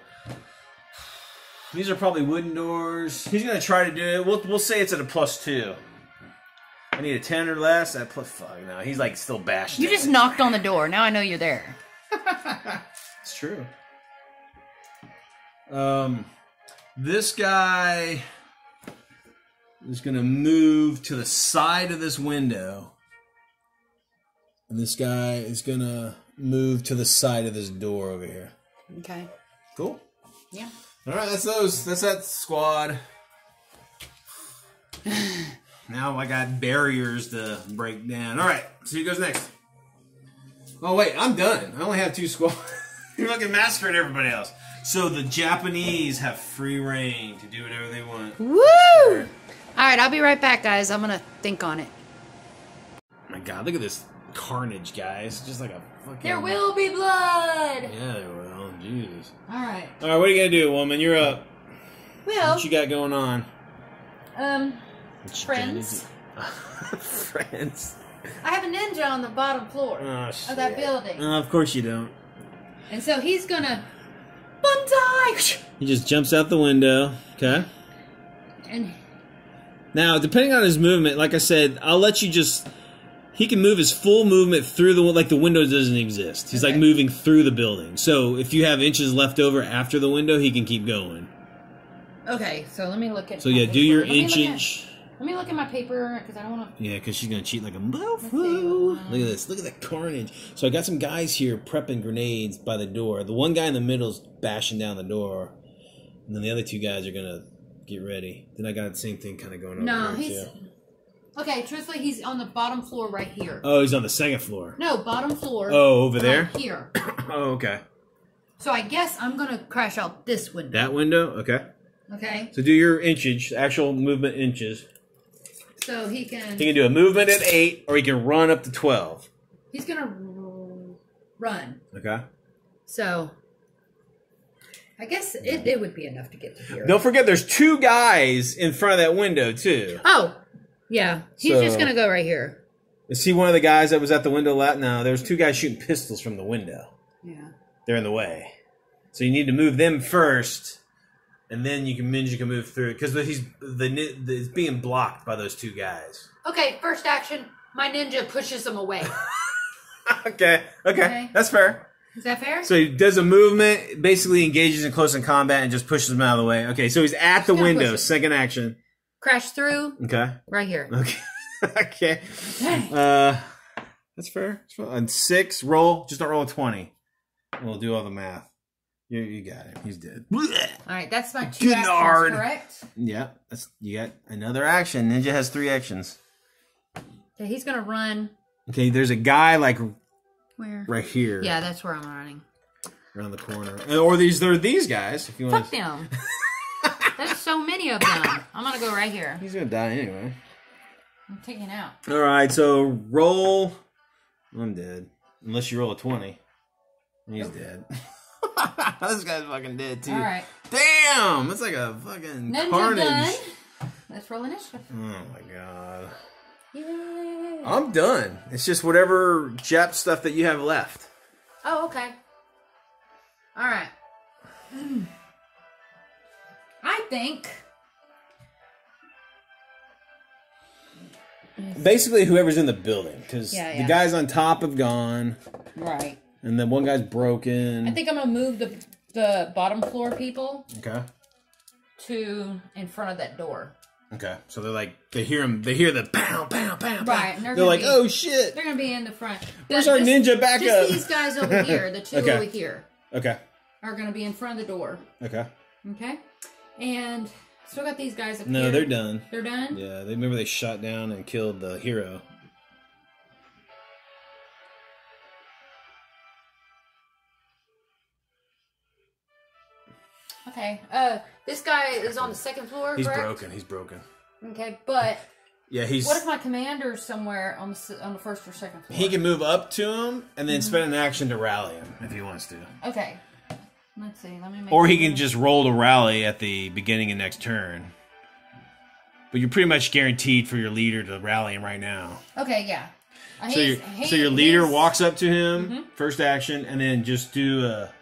these are probably wooden doors. He's going to try to do it. We'll, we'll say it's at a plus two. I need a ten or less. At plus five. No, he's like still bashing. You just it. knocked on the door. Now I know you're there. It's true. Um, This guy... is going to move to the side of this window. And this guy is going to move to the side of this door over here. Okay. Cool. Yeah. All right, that's those. That's that squad. Now I got barriers to break down. All right, so who goes next? Oh, wait, I'm done. I only have two squads. You're fucking massacring everybody else. So the Japanese have free reign to do whatever they want. Woo! All right, I'll be right back, guys. I'm going to think on it. my god, look at this carnage, guys. Just like a fucking... There will be blood! Yeah, there will. Jesus. Alright. Alright, what are you going to do, woman? You're up. Well... What you got going on? Um, friends. Friends. I have a ninja on the bottom floor oh, of shit. that building. Uh, of course you don't. And so he's going to... Bonsai! He just jumps out the window. Okay. And... Now, depending on his movement, like I said, I'll let you just... He can move his full movement through the... Like, the window doesn't exist. He's, okay. like, moving through the building. So, if you have inches left over after the window, he can keep going. Okay, so let me look at... So, yeah, do your inchage. Let me look at my paper, because I don't want to... Yeah, because she's going to cheat like a mofo. Look at this. Look at that carnage. So, I got some guys here prepping grenades by the door. The one guy in the middle is bashing down the door. And then the other two guys are going to... Get ready. Then I got the same thing kind of going on. No, he's... Too. Okay, truthfully, he's on the bottom floor right here. Oh, he's on the second floor. No, bottom floor. Oh, over there? Right here. Oh, okay. So I guess I'm going to crash out this window. That window? Okay. Okay. So do your inchage, actual movement inches. So he can... He can do a movement at eight, or he can run up to twelve. He's going to run. Okay. So... I guess it, it would be enough to get to here. Don't forget, there's two guys in front of that window, too. Oh, yeah. He's so, just going to go right here. Is he one of the guys that was at the window last? No, there's two guys shooting pistols from the window. Yeah. They're in the way. So you need to move them first, and then you can ninja can move through. Because he's the, the it's being blocked by those two guys. Okay, first action, my ninja pushes them away. okay, okay, okay. That's fair. Is that fair? So he does a movement, basically engages in close in combat, and just pushes them out of the way. Okay, so he's at the window. Second action. Crash through. Okay. Right here. Okay. okay. Uh, that's fair. On six, roll. Just don't roll a twenty. We'll do all the math. You, you got him. He's dead. All right, that's my two actions, correct? Yeah. That's, you got another action. Ninja has three actions. Okay, he's going to run. Okay, there's a guy like... Where? Right here. Yeah, that's where I'm running. Around the corner. Or these they're these guys. If you want Fuck to... them. There's so many of them. I'm going to go right here. He's going to die anyway. I'm taking out. All right, so roll. I'm dead. Unless you roll a twenty. He's nope. dead. This guy's fucking dead, too. All right. Damn! That's like a fucking Ninja carnage. Done. Let's roll initiative. Oh, my God. Yay. I'm done. It's just whatever Jap stuff that you have left. Oh, okay. All right. Mm. I think... Basically, whoever's in the building. Because yeah, yeah. the guys on top have gone. Right. And then one guy's broken. I think I'm going to move the, the bottom floor people. Okay. To in front of that door. Okay, so they're like they hear them. They hear the pow, pow, pow, pow. Right, and they're, they're like, be, "Oh shit!" They're gonna be in the front. Where's our ninja backup? Just these guys over here, the two okay. over here, okay, are gonna be in front of the door. Okay. Okay, and still got these guys up no, here. No, they're done. They're done. Yeah, they remember they shot down and killed the hero. Okay. Uh, this guy is on the second floor. He's correct? broken. He's broken. Okay, but yeah, he's. What if my commander's somewhere on the on the first or second floor? He can move up to him and then mm-hmm. spend an action to rally him if he wants to. Okay. Let's see. Let me. Make or he can move. just roll to rally at the beginning of next turn. But you're pretty much guaranteed for your leader to rally him right now. Okay. Yeah. Uh, so your so your leader he's... walks up to him mm-hmm. first action and then just do a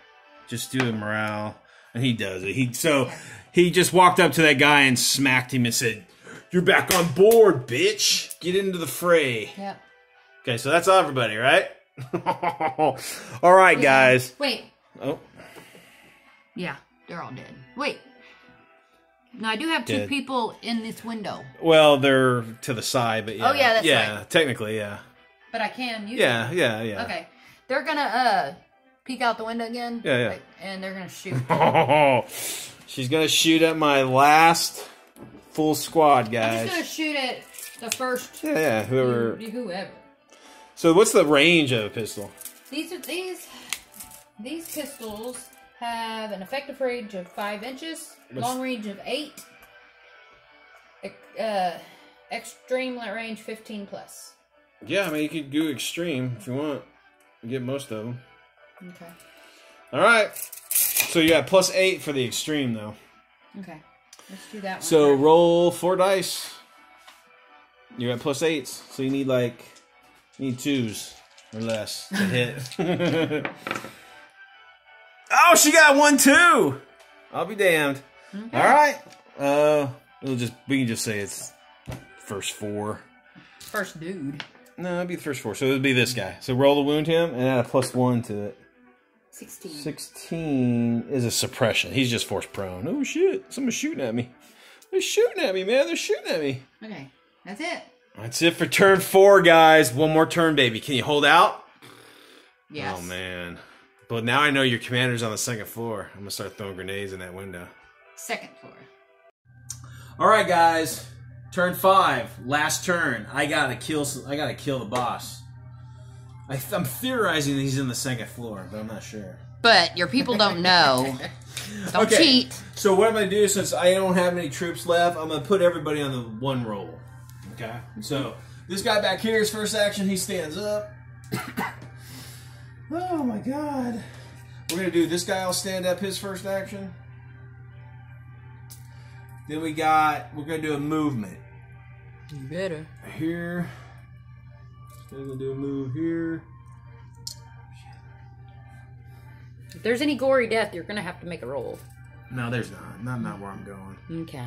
just do a morale. And he does it. He so he just walked up to that guy and smacked him and said, "You're back on board, bitch. Get into the fray." Yep. Okay, so that's everybody, right? all right, wait, guys. Wait. Oh. Yeah, they're all dead. Wait. Now I do have two dead. people in this window. Well, they're to the side, but yeah. Oh yeah, that's yeah, right. technically, yeah. But I can use Yeah, them. yeah, yeah. Okay. They're gonna uh peek out the window again. Yeah, yeah. Like, and they're gonna shoot. Oh, she's gonna shoot at my last full squad, guys. I'm just gonna shoot at the first. Yeah, yeah. Whoever. Whoever. So, what's the range of a pistol? These are these. These pistols have an effective range of five inches, what's... long range of eight, uh, extreme range fifteen plus. Yeah, I mean, you could do extreme if you want. You get most of them. Okay. All right. So you got plus eight for the extreme, though. Okay. Let's do that one. So right. Roll four dice. You're at plus eights. So you need, like, you need twos or less to hit. Oh, she got one, too. I'll be damned. Okay. All right. Uh, it'll just, we can just say it's first four. First dude. No, it'd be the first four. So it'd be this guy. So roll the wound him and add a plus one to it. Sixteen. Sixteen is a suppression. He's just force prone. Oh shit! Someone's shooting at me. They're shooting at me, man. They're shooting at me. Okay, that's it. That's it for turn four, guys. One more turn, baby. Can you hold out? Yes. Oh man. But now I know your commander's on the second floor. I'm gonna start throwing grenades in that window. Second floor. All right, guys. Turn five, last turn. I gotta kill. I gotta kill the boss. I th I'm theorizing that he's in the second floor, but I'm not sure. But your people don't know. Don't okay. cheat. So what I'm gonna do, since I don't have any troops left, I'm gonna put everybody on the one roll. Okay. So this guy back here is first action. He stands up. Oh my god. We're gonna do this guy. I'll stand up. His first action. Then we got, we're going to do a movement. You better. Here. We're going to do a move here. If there's any gory death, you're going to have to make a roll. No, there's not. Not, not where I'm going. Okay.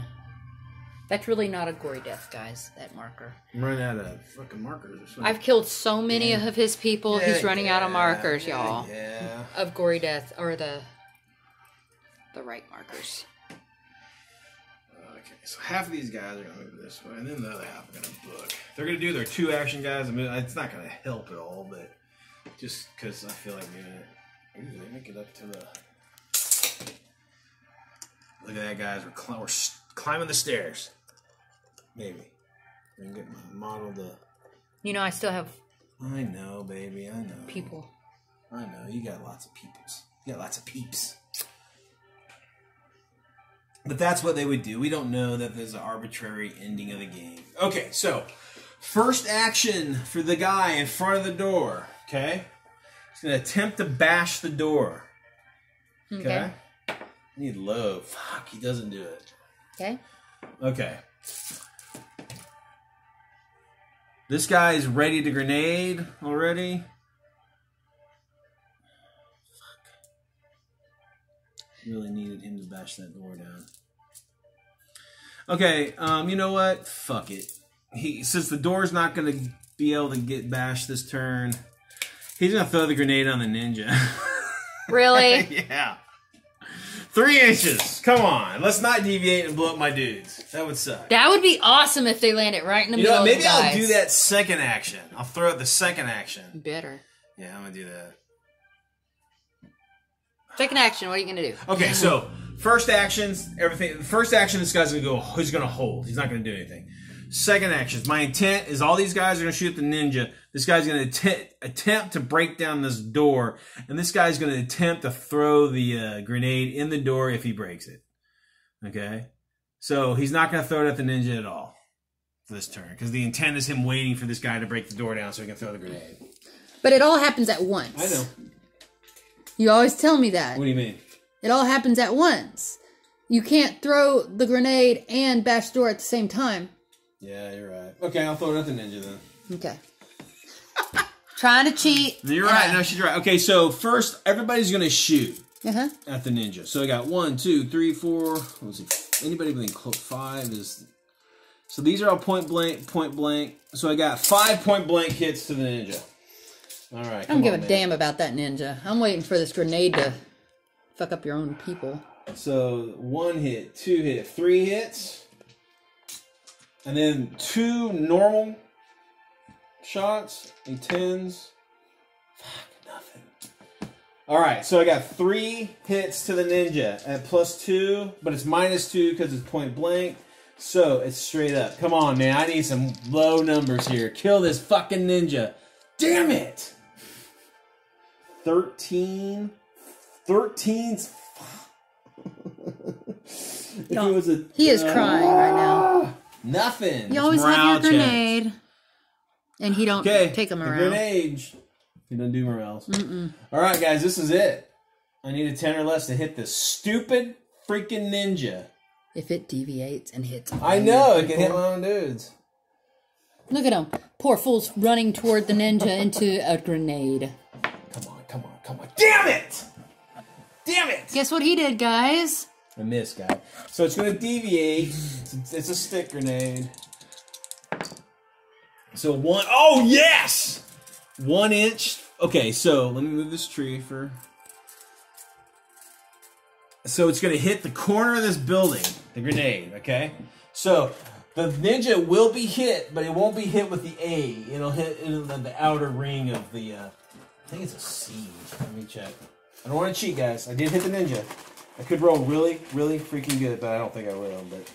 That's really not a gory death, guys, that marker. I'm running out of fucking markers or something. I've killed so many yeah. of his people, yeah, he's running yeah, out of markers, yeah, y'all. Yeah. Of gory death, or the, the right markers. Okay, so half of these guys are going to move this way, and then the other half are going to book. They're going to do their two action guys. I mean, it's not going to help at all, but just because I feel like doing it. Ooh, they make it up to the... Look at that, guys. We're, cl we're climbing the stairs. Maybe. We can get my model to... You know, I still have... I know, baby. I know. People. I know. You got lots of peoples. You got lots of peeps. But that's what they would do. We don't know that there's an arbitrary ending of the game. Okay, so first action for the guy in front of the door. Okay, he's gonna attempt to bash the door. Okay, okay. I need low. Fuck, he doesn't do it. Okay. Okay. This guy is ready to grenade already. Really needed him to bash that door down. Okay, um, you know what? Fuck it. He, since the door's not going to be able to get bashed this turn, he's going to throw the grenade on the ninja. Really? Yeah. Three inches. Come on. Let's not deviate and blow up my dudes. That would suck. That would be awesome if they land it right in the you middle know what? Maybe of the guys. I'll do that second action. I'll throw out the second action. Better. Yeah, I'm going to do that. Second action, what are you going to do? Okay, so first actions, everything. The first action, this guy's going to go, he's going to hold. He's not going to do anything. Second actions, my intent is all these guys are going to shoot the ninja. This guy's going to attempt to break down this door. And this guy's going to attempt to throw the uh, grenade in the door if he breaks it. Okay? So he's not going to throw it at the ninja at all for this turn. Because the intent is him waiting for this guy to break the door down so he can throw the grenade. But it all happens at once. I know. You always tell me that. What do you mean? It all happens at once. You can't throw the grenade and bash the door at the same time. Yeah, you're right. Okay, I'll throw it at the ninja then. Okay. Trying to cheat. You're right. I... No, she's right. Okay, so first, everybody's going to shoot uh-huh. at the ninja. So I got one, two, three, four. Let's see. Anybody within close five is... So these are all point blank, point blank. So I got five point blank hits to the ninja. All right, I don't give on, a man. damn about that ninja. I'm waiting for this grenade to fuck up your own people. So one hit, two hit, three hits, and then two normal shots and tens. Fuck, nothing. All right, so I got three hits to the ninja at plus two, but it's minus two because it's point blank. So it's straight up. Come on, man. I need some low numbers here. Kill this fucking ninja. Damn it. thirteen. thirteen's. If it was a, he is uh, crying right now. Nothing. You always have your chance. Grenade. And he don't okay. take them around. Good age. He doesn't do morels. Mm-mm. All right, guys, this is it. I need a ten or less to hit this stupid freaking ninja. If it deviates and hits, I know it can hit my own dudes. Look at him, poor fool's running toward the ninja into a grenade. Come on, come on, come on! Damn it! Damn it! Guess what he did, guys? I missed, guy. So it's going to deviate. It's, it's a stick grenade. So one. Oh yes! One inch. Okay, so let me move this tree for. So it's going to hit the corner of this building, the grenade, okay? So the ninja will be hit, but it won't be hit with the A. It'll hit in the outer ring of the, uh, I think it's a C. Let me check. I don't want to cheat, guys. I did hit the ninja. I could roll really, really freaking good, but I don't think I will, but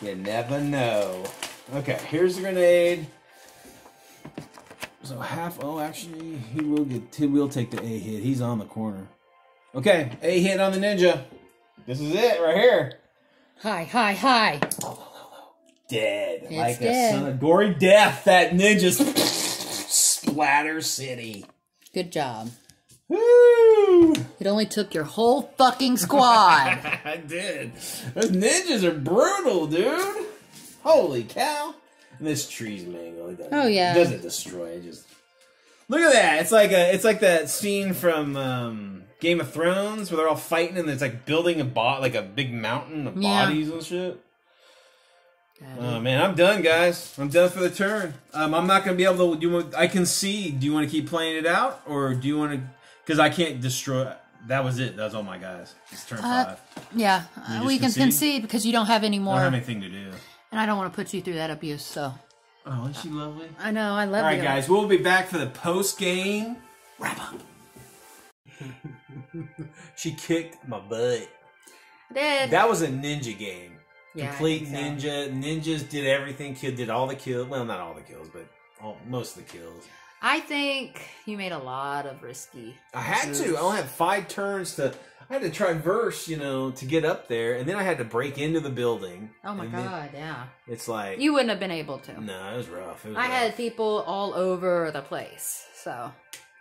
you never know. Okay, here's the grenade. So half, oh, actually, he will get, he will take the A hit. He's on the corner. Okay, A hit on the ninja. This is it right here. Hi, hi, hi. Dead. It's like dead. A son of gory death, that ninja splatter city. Good job. Woo! It only took your whole fucking squad. I did. Those ninjas are brutal, dude. Holy cow. And this tree's mangled. Oh, yeah. It doesn't destroy it. Just... Look at that. It's like a, it's like that scene from... Um, Game of Thrones, where they're all fighting and it's like building a bot, like a big mountain of yeah. bodies and shit. Oh man, I'm done, guys. I'm done for the turn. Um, I'm not gonna be able to. Do you want, I can see. Do you want to keep playing it out, or do you want to? Because I can't destroy. That was it. That was all my guys. It's turn uh, five. Yeah, we can concede? concede because you don't have any more. I don't have anything to do. And I don't want to put you through that abuse. So. Oh, isn't she lovely? I know. I love. All right, guys. We'll be back for the post game wrap up. She kicked my butt. I did. That was a ninja game. Yeah, complete so. ninja. Ninjas did everything. Kid did all the kills. Well, not all the kills, but all, most of the kills. I think you made a lot of risky. I had moves. to. I only had five turns to. I had to traverse, you know, to get up there, and then I had to break into the building. Oh my god, yeah. It's like you wouldn't have been able to. No, it was rough. It was I rough. had people all over the place, so.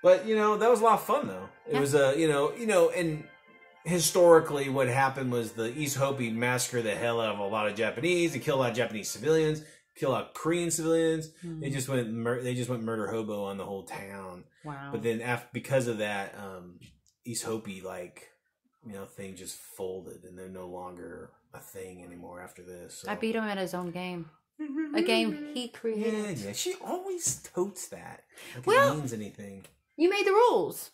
But you know that was a lot of fun though. It yeah. was a uh, you know you know and historically what happened was the East Hebei massacred the hell out of a lot of Japanese. They killed a lot of Japanese civilians, killed a lot of Korean civilians. Mm. They just went mur they just went murder hobo on the whole town. Wow! But then after, because of that um, East Hebei like you know thing just folded and they're no longer a thing anymore after this. So. I beat him at his own game. A game he created. Yeah, yeah. She always totes that. Like well, it means anything. You made the rules.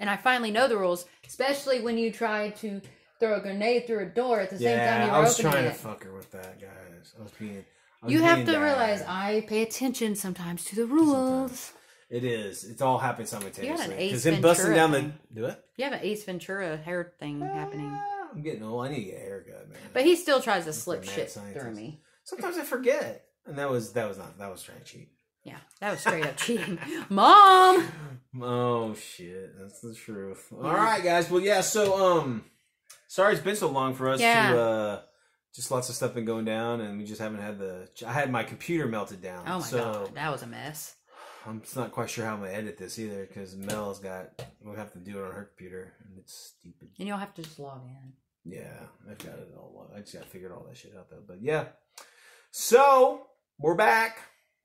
And I finally know the rules, especially when you tried to throw a grenade through a door at the same yeah, time you were opening it. I was trying it. to fuck her with that, guys. I was being... I was you being have to bad. realize I pay attention sometimes to the rules. Sometimes. It is. It's all happening simultaneously. You have an Ace Ventura busting down the... Do it? You have an Ace Ventura hair thing uh, happening. I'm getting old. I need to get a haircut, man. But he still tries to I'm slip shit scientist. through me. Sometimes I forget. And that was, that was not... That was trying to cheat. Yeah, that was straight up cheating. Mom! Oh, shit. That's the truth. All right, guys. Well, yeah, so, um, sorry it's been so long for us yeah. to, uh, just lots of stuff been going down, and we just haven't had the, I had my computer melted down. Oh, my so God. That was a mess. I'm just not quite sure how I'm going to edit this either, because Mel's got, we'll have to do it on her computer, and it's stupid. And you'll have to just log in. Yeah, I've got it all. I just got to figure all that shit out, though. But, yeah. So, we're back.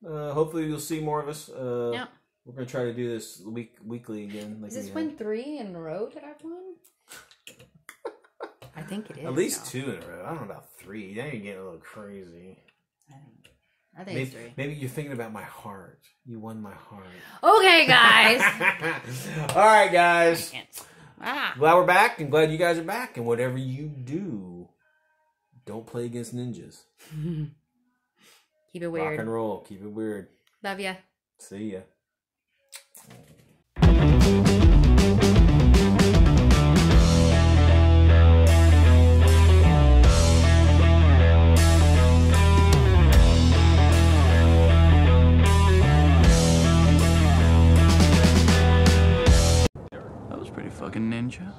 Uh, hopefully you'll see more of us. Uh, yeah. We're going to try to do this week weekly again. Like is this win three in a row that I've won? I think it is. At least no. two in a row. I don't know about three. Now you're getting a little crazy. I think, I think maybe, it's three. Maybe you're thinking about my heart. You won my heart. Okay, guys. All right, guys. Ah. Glad we're back and glad you guys are back. And whatever you do, don't play against ninjas. Keep it weird. Rock and roll. Keep it weird. Love ya. See ya. That was pretty fucking ninja.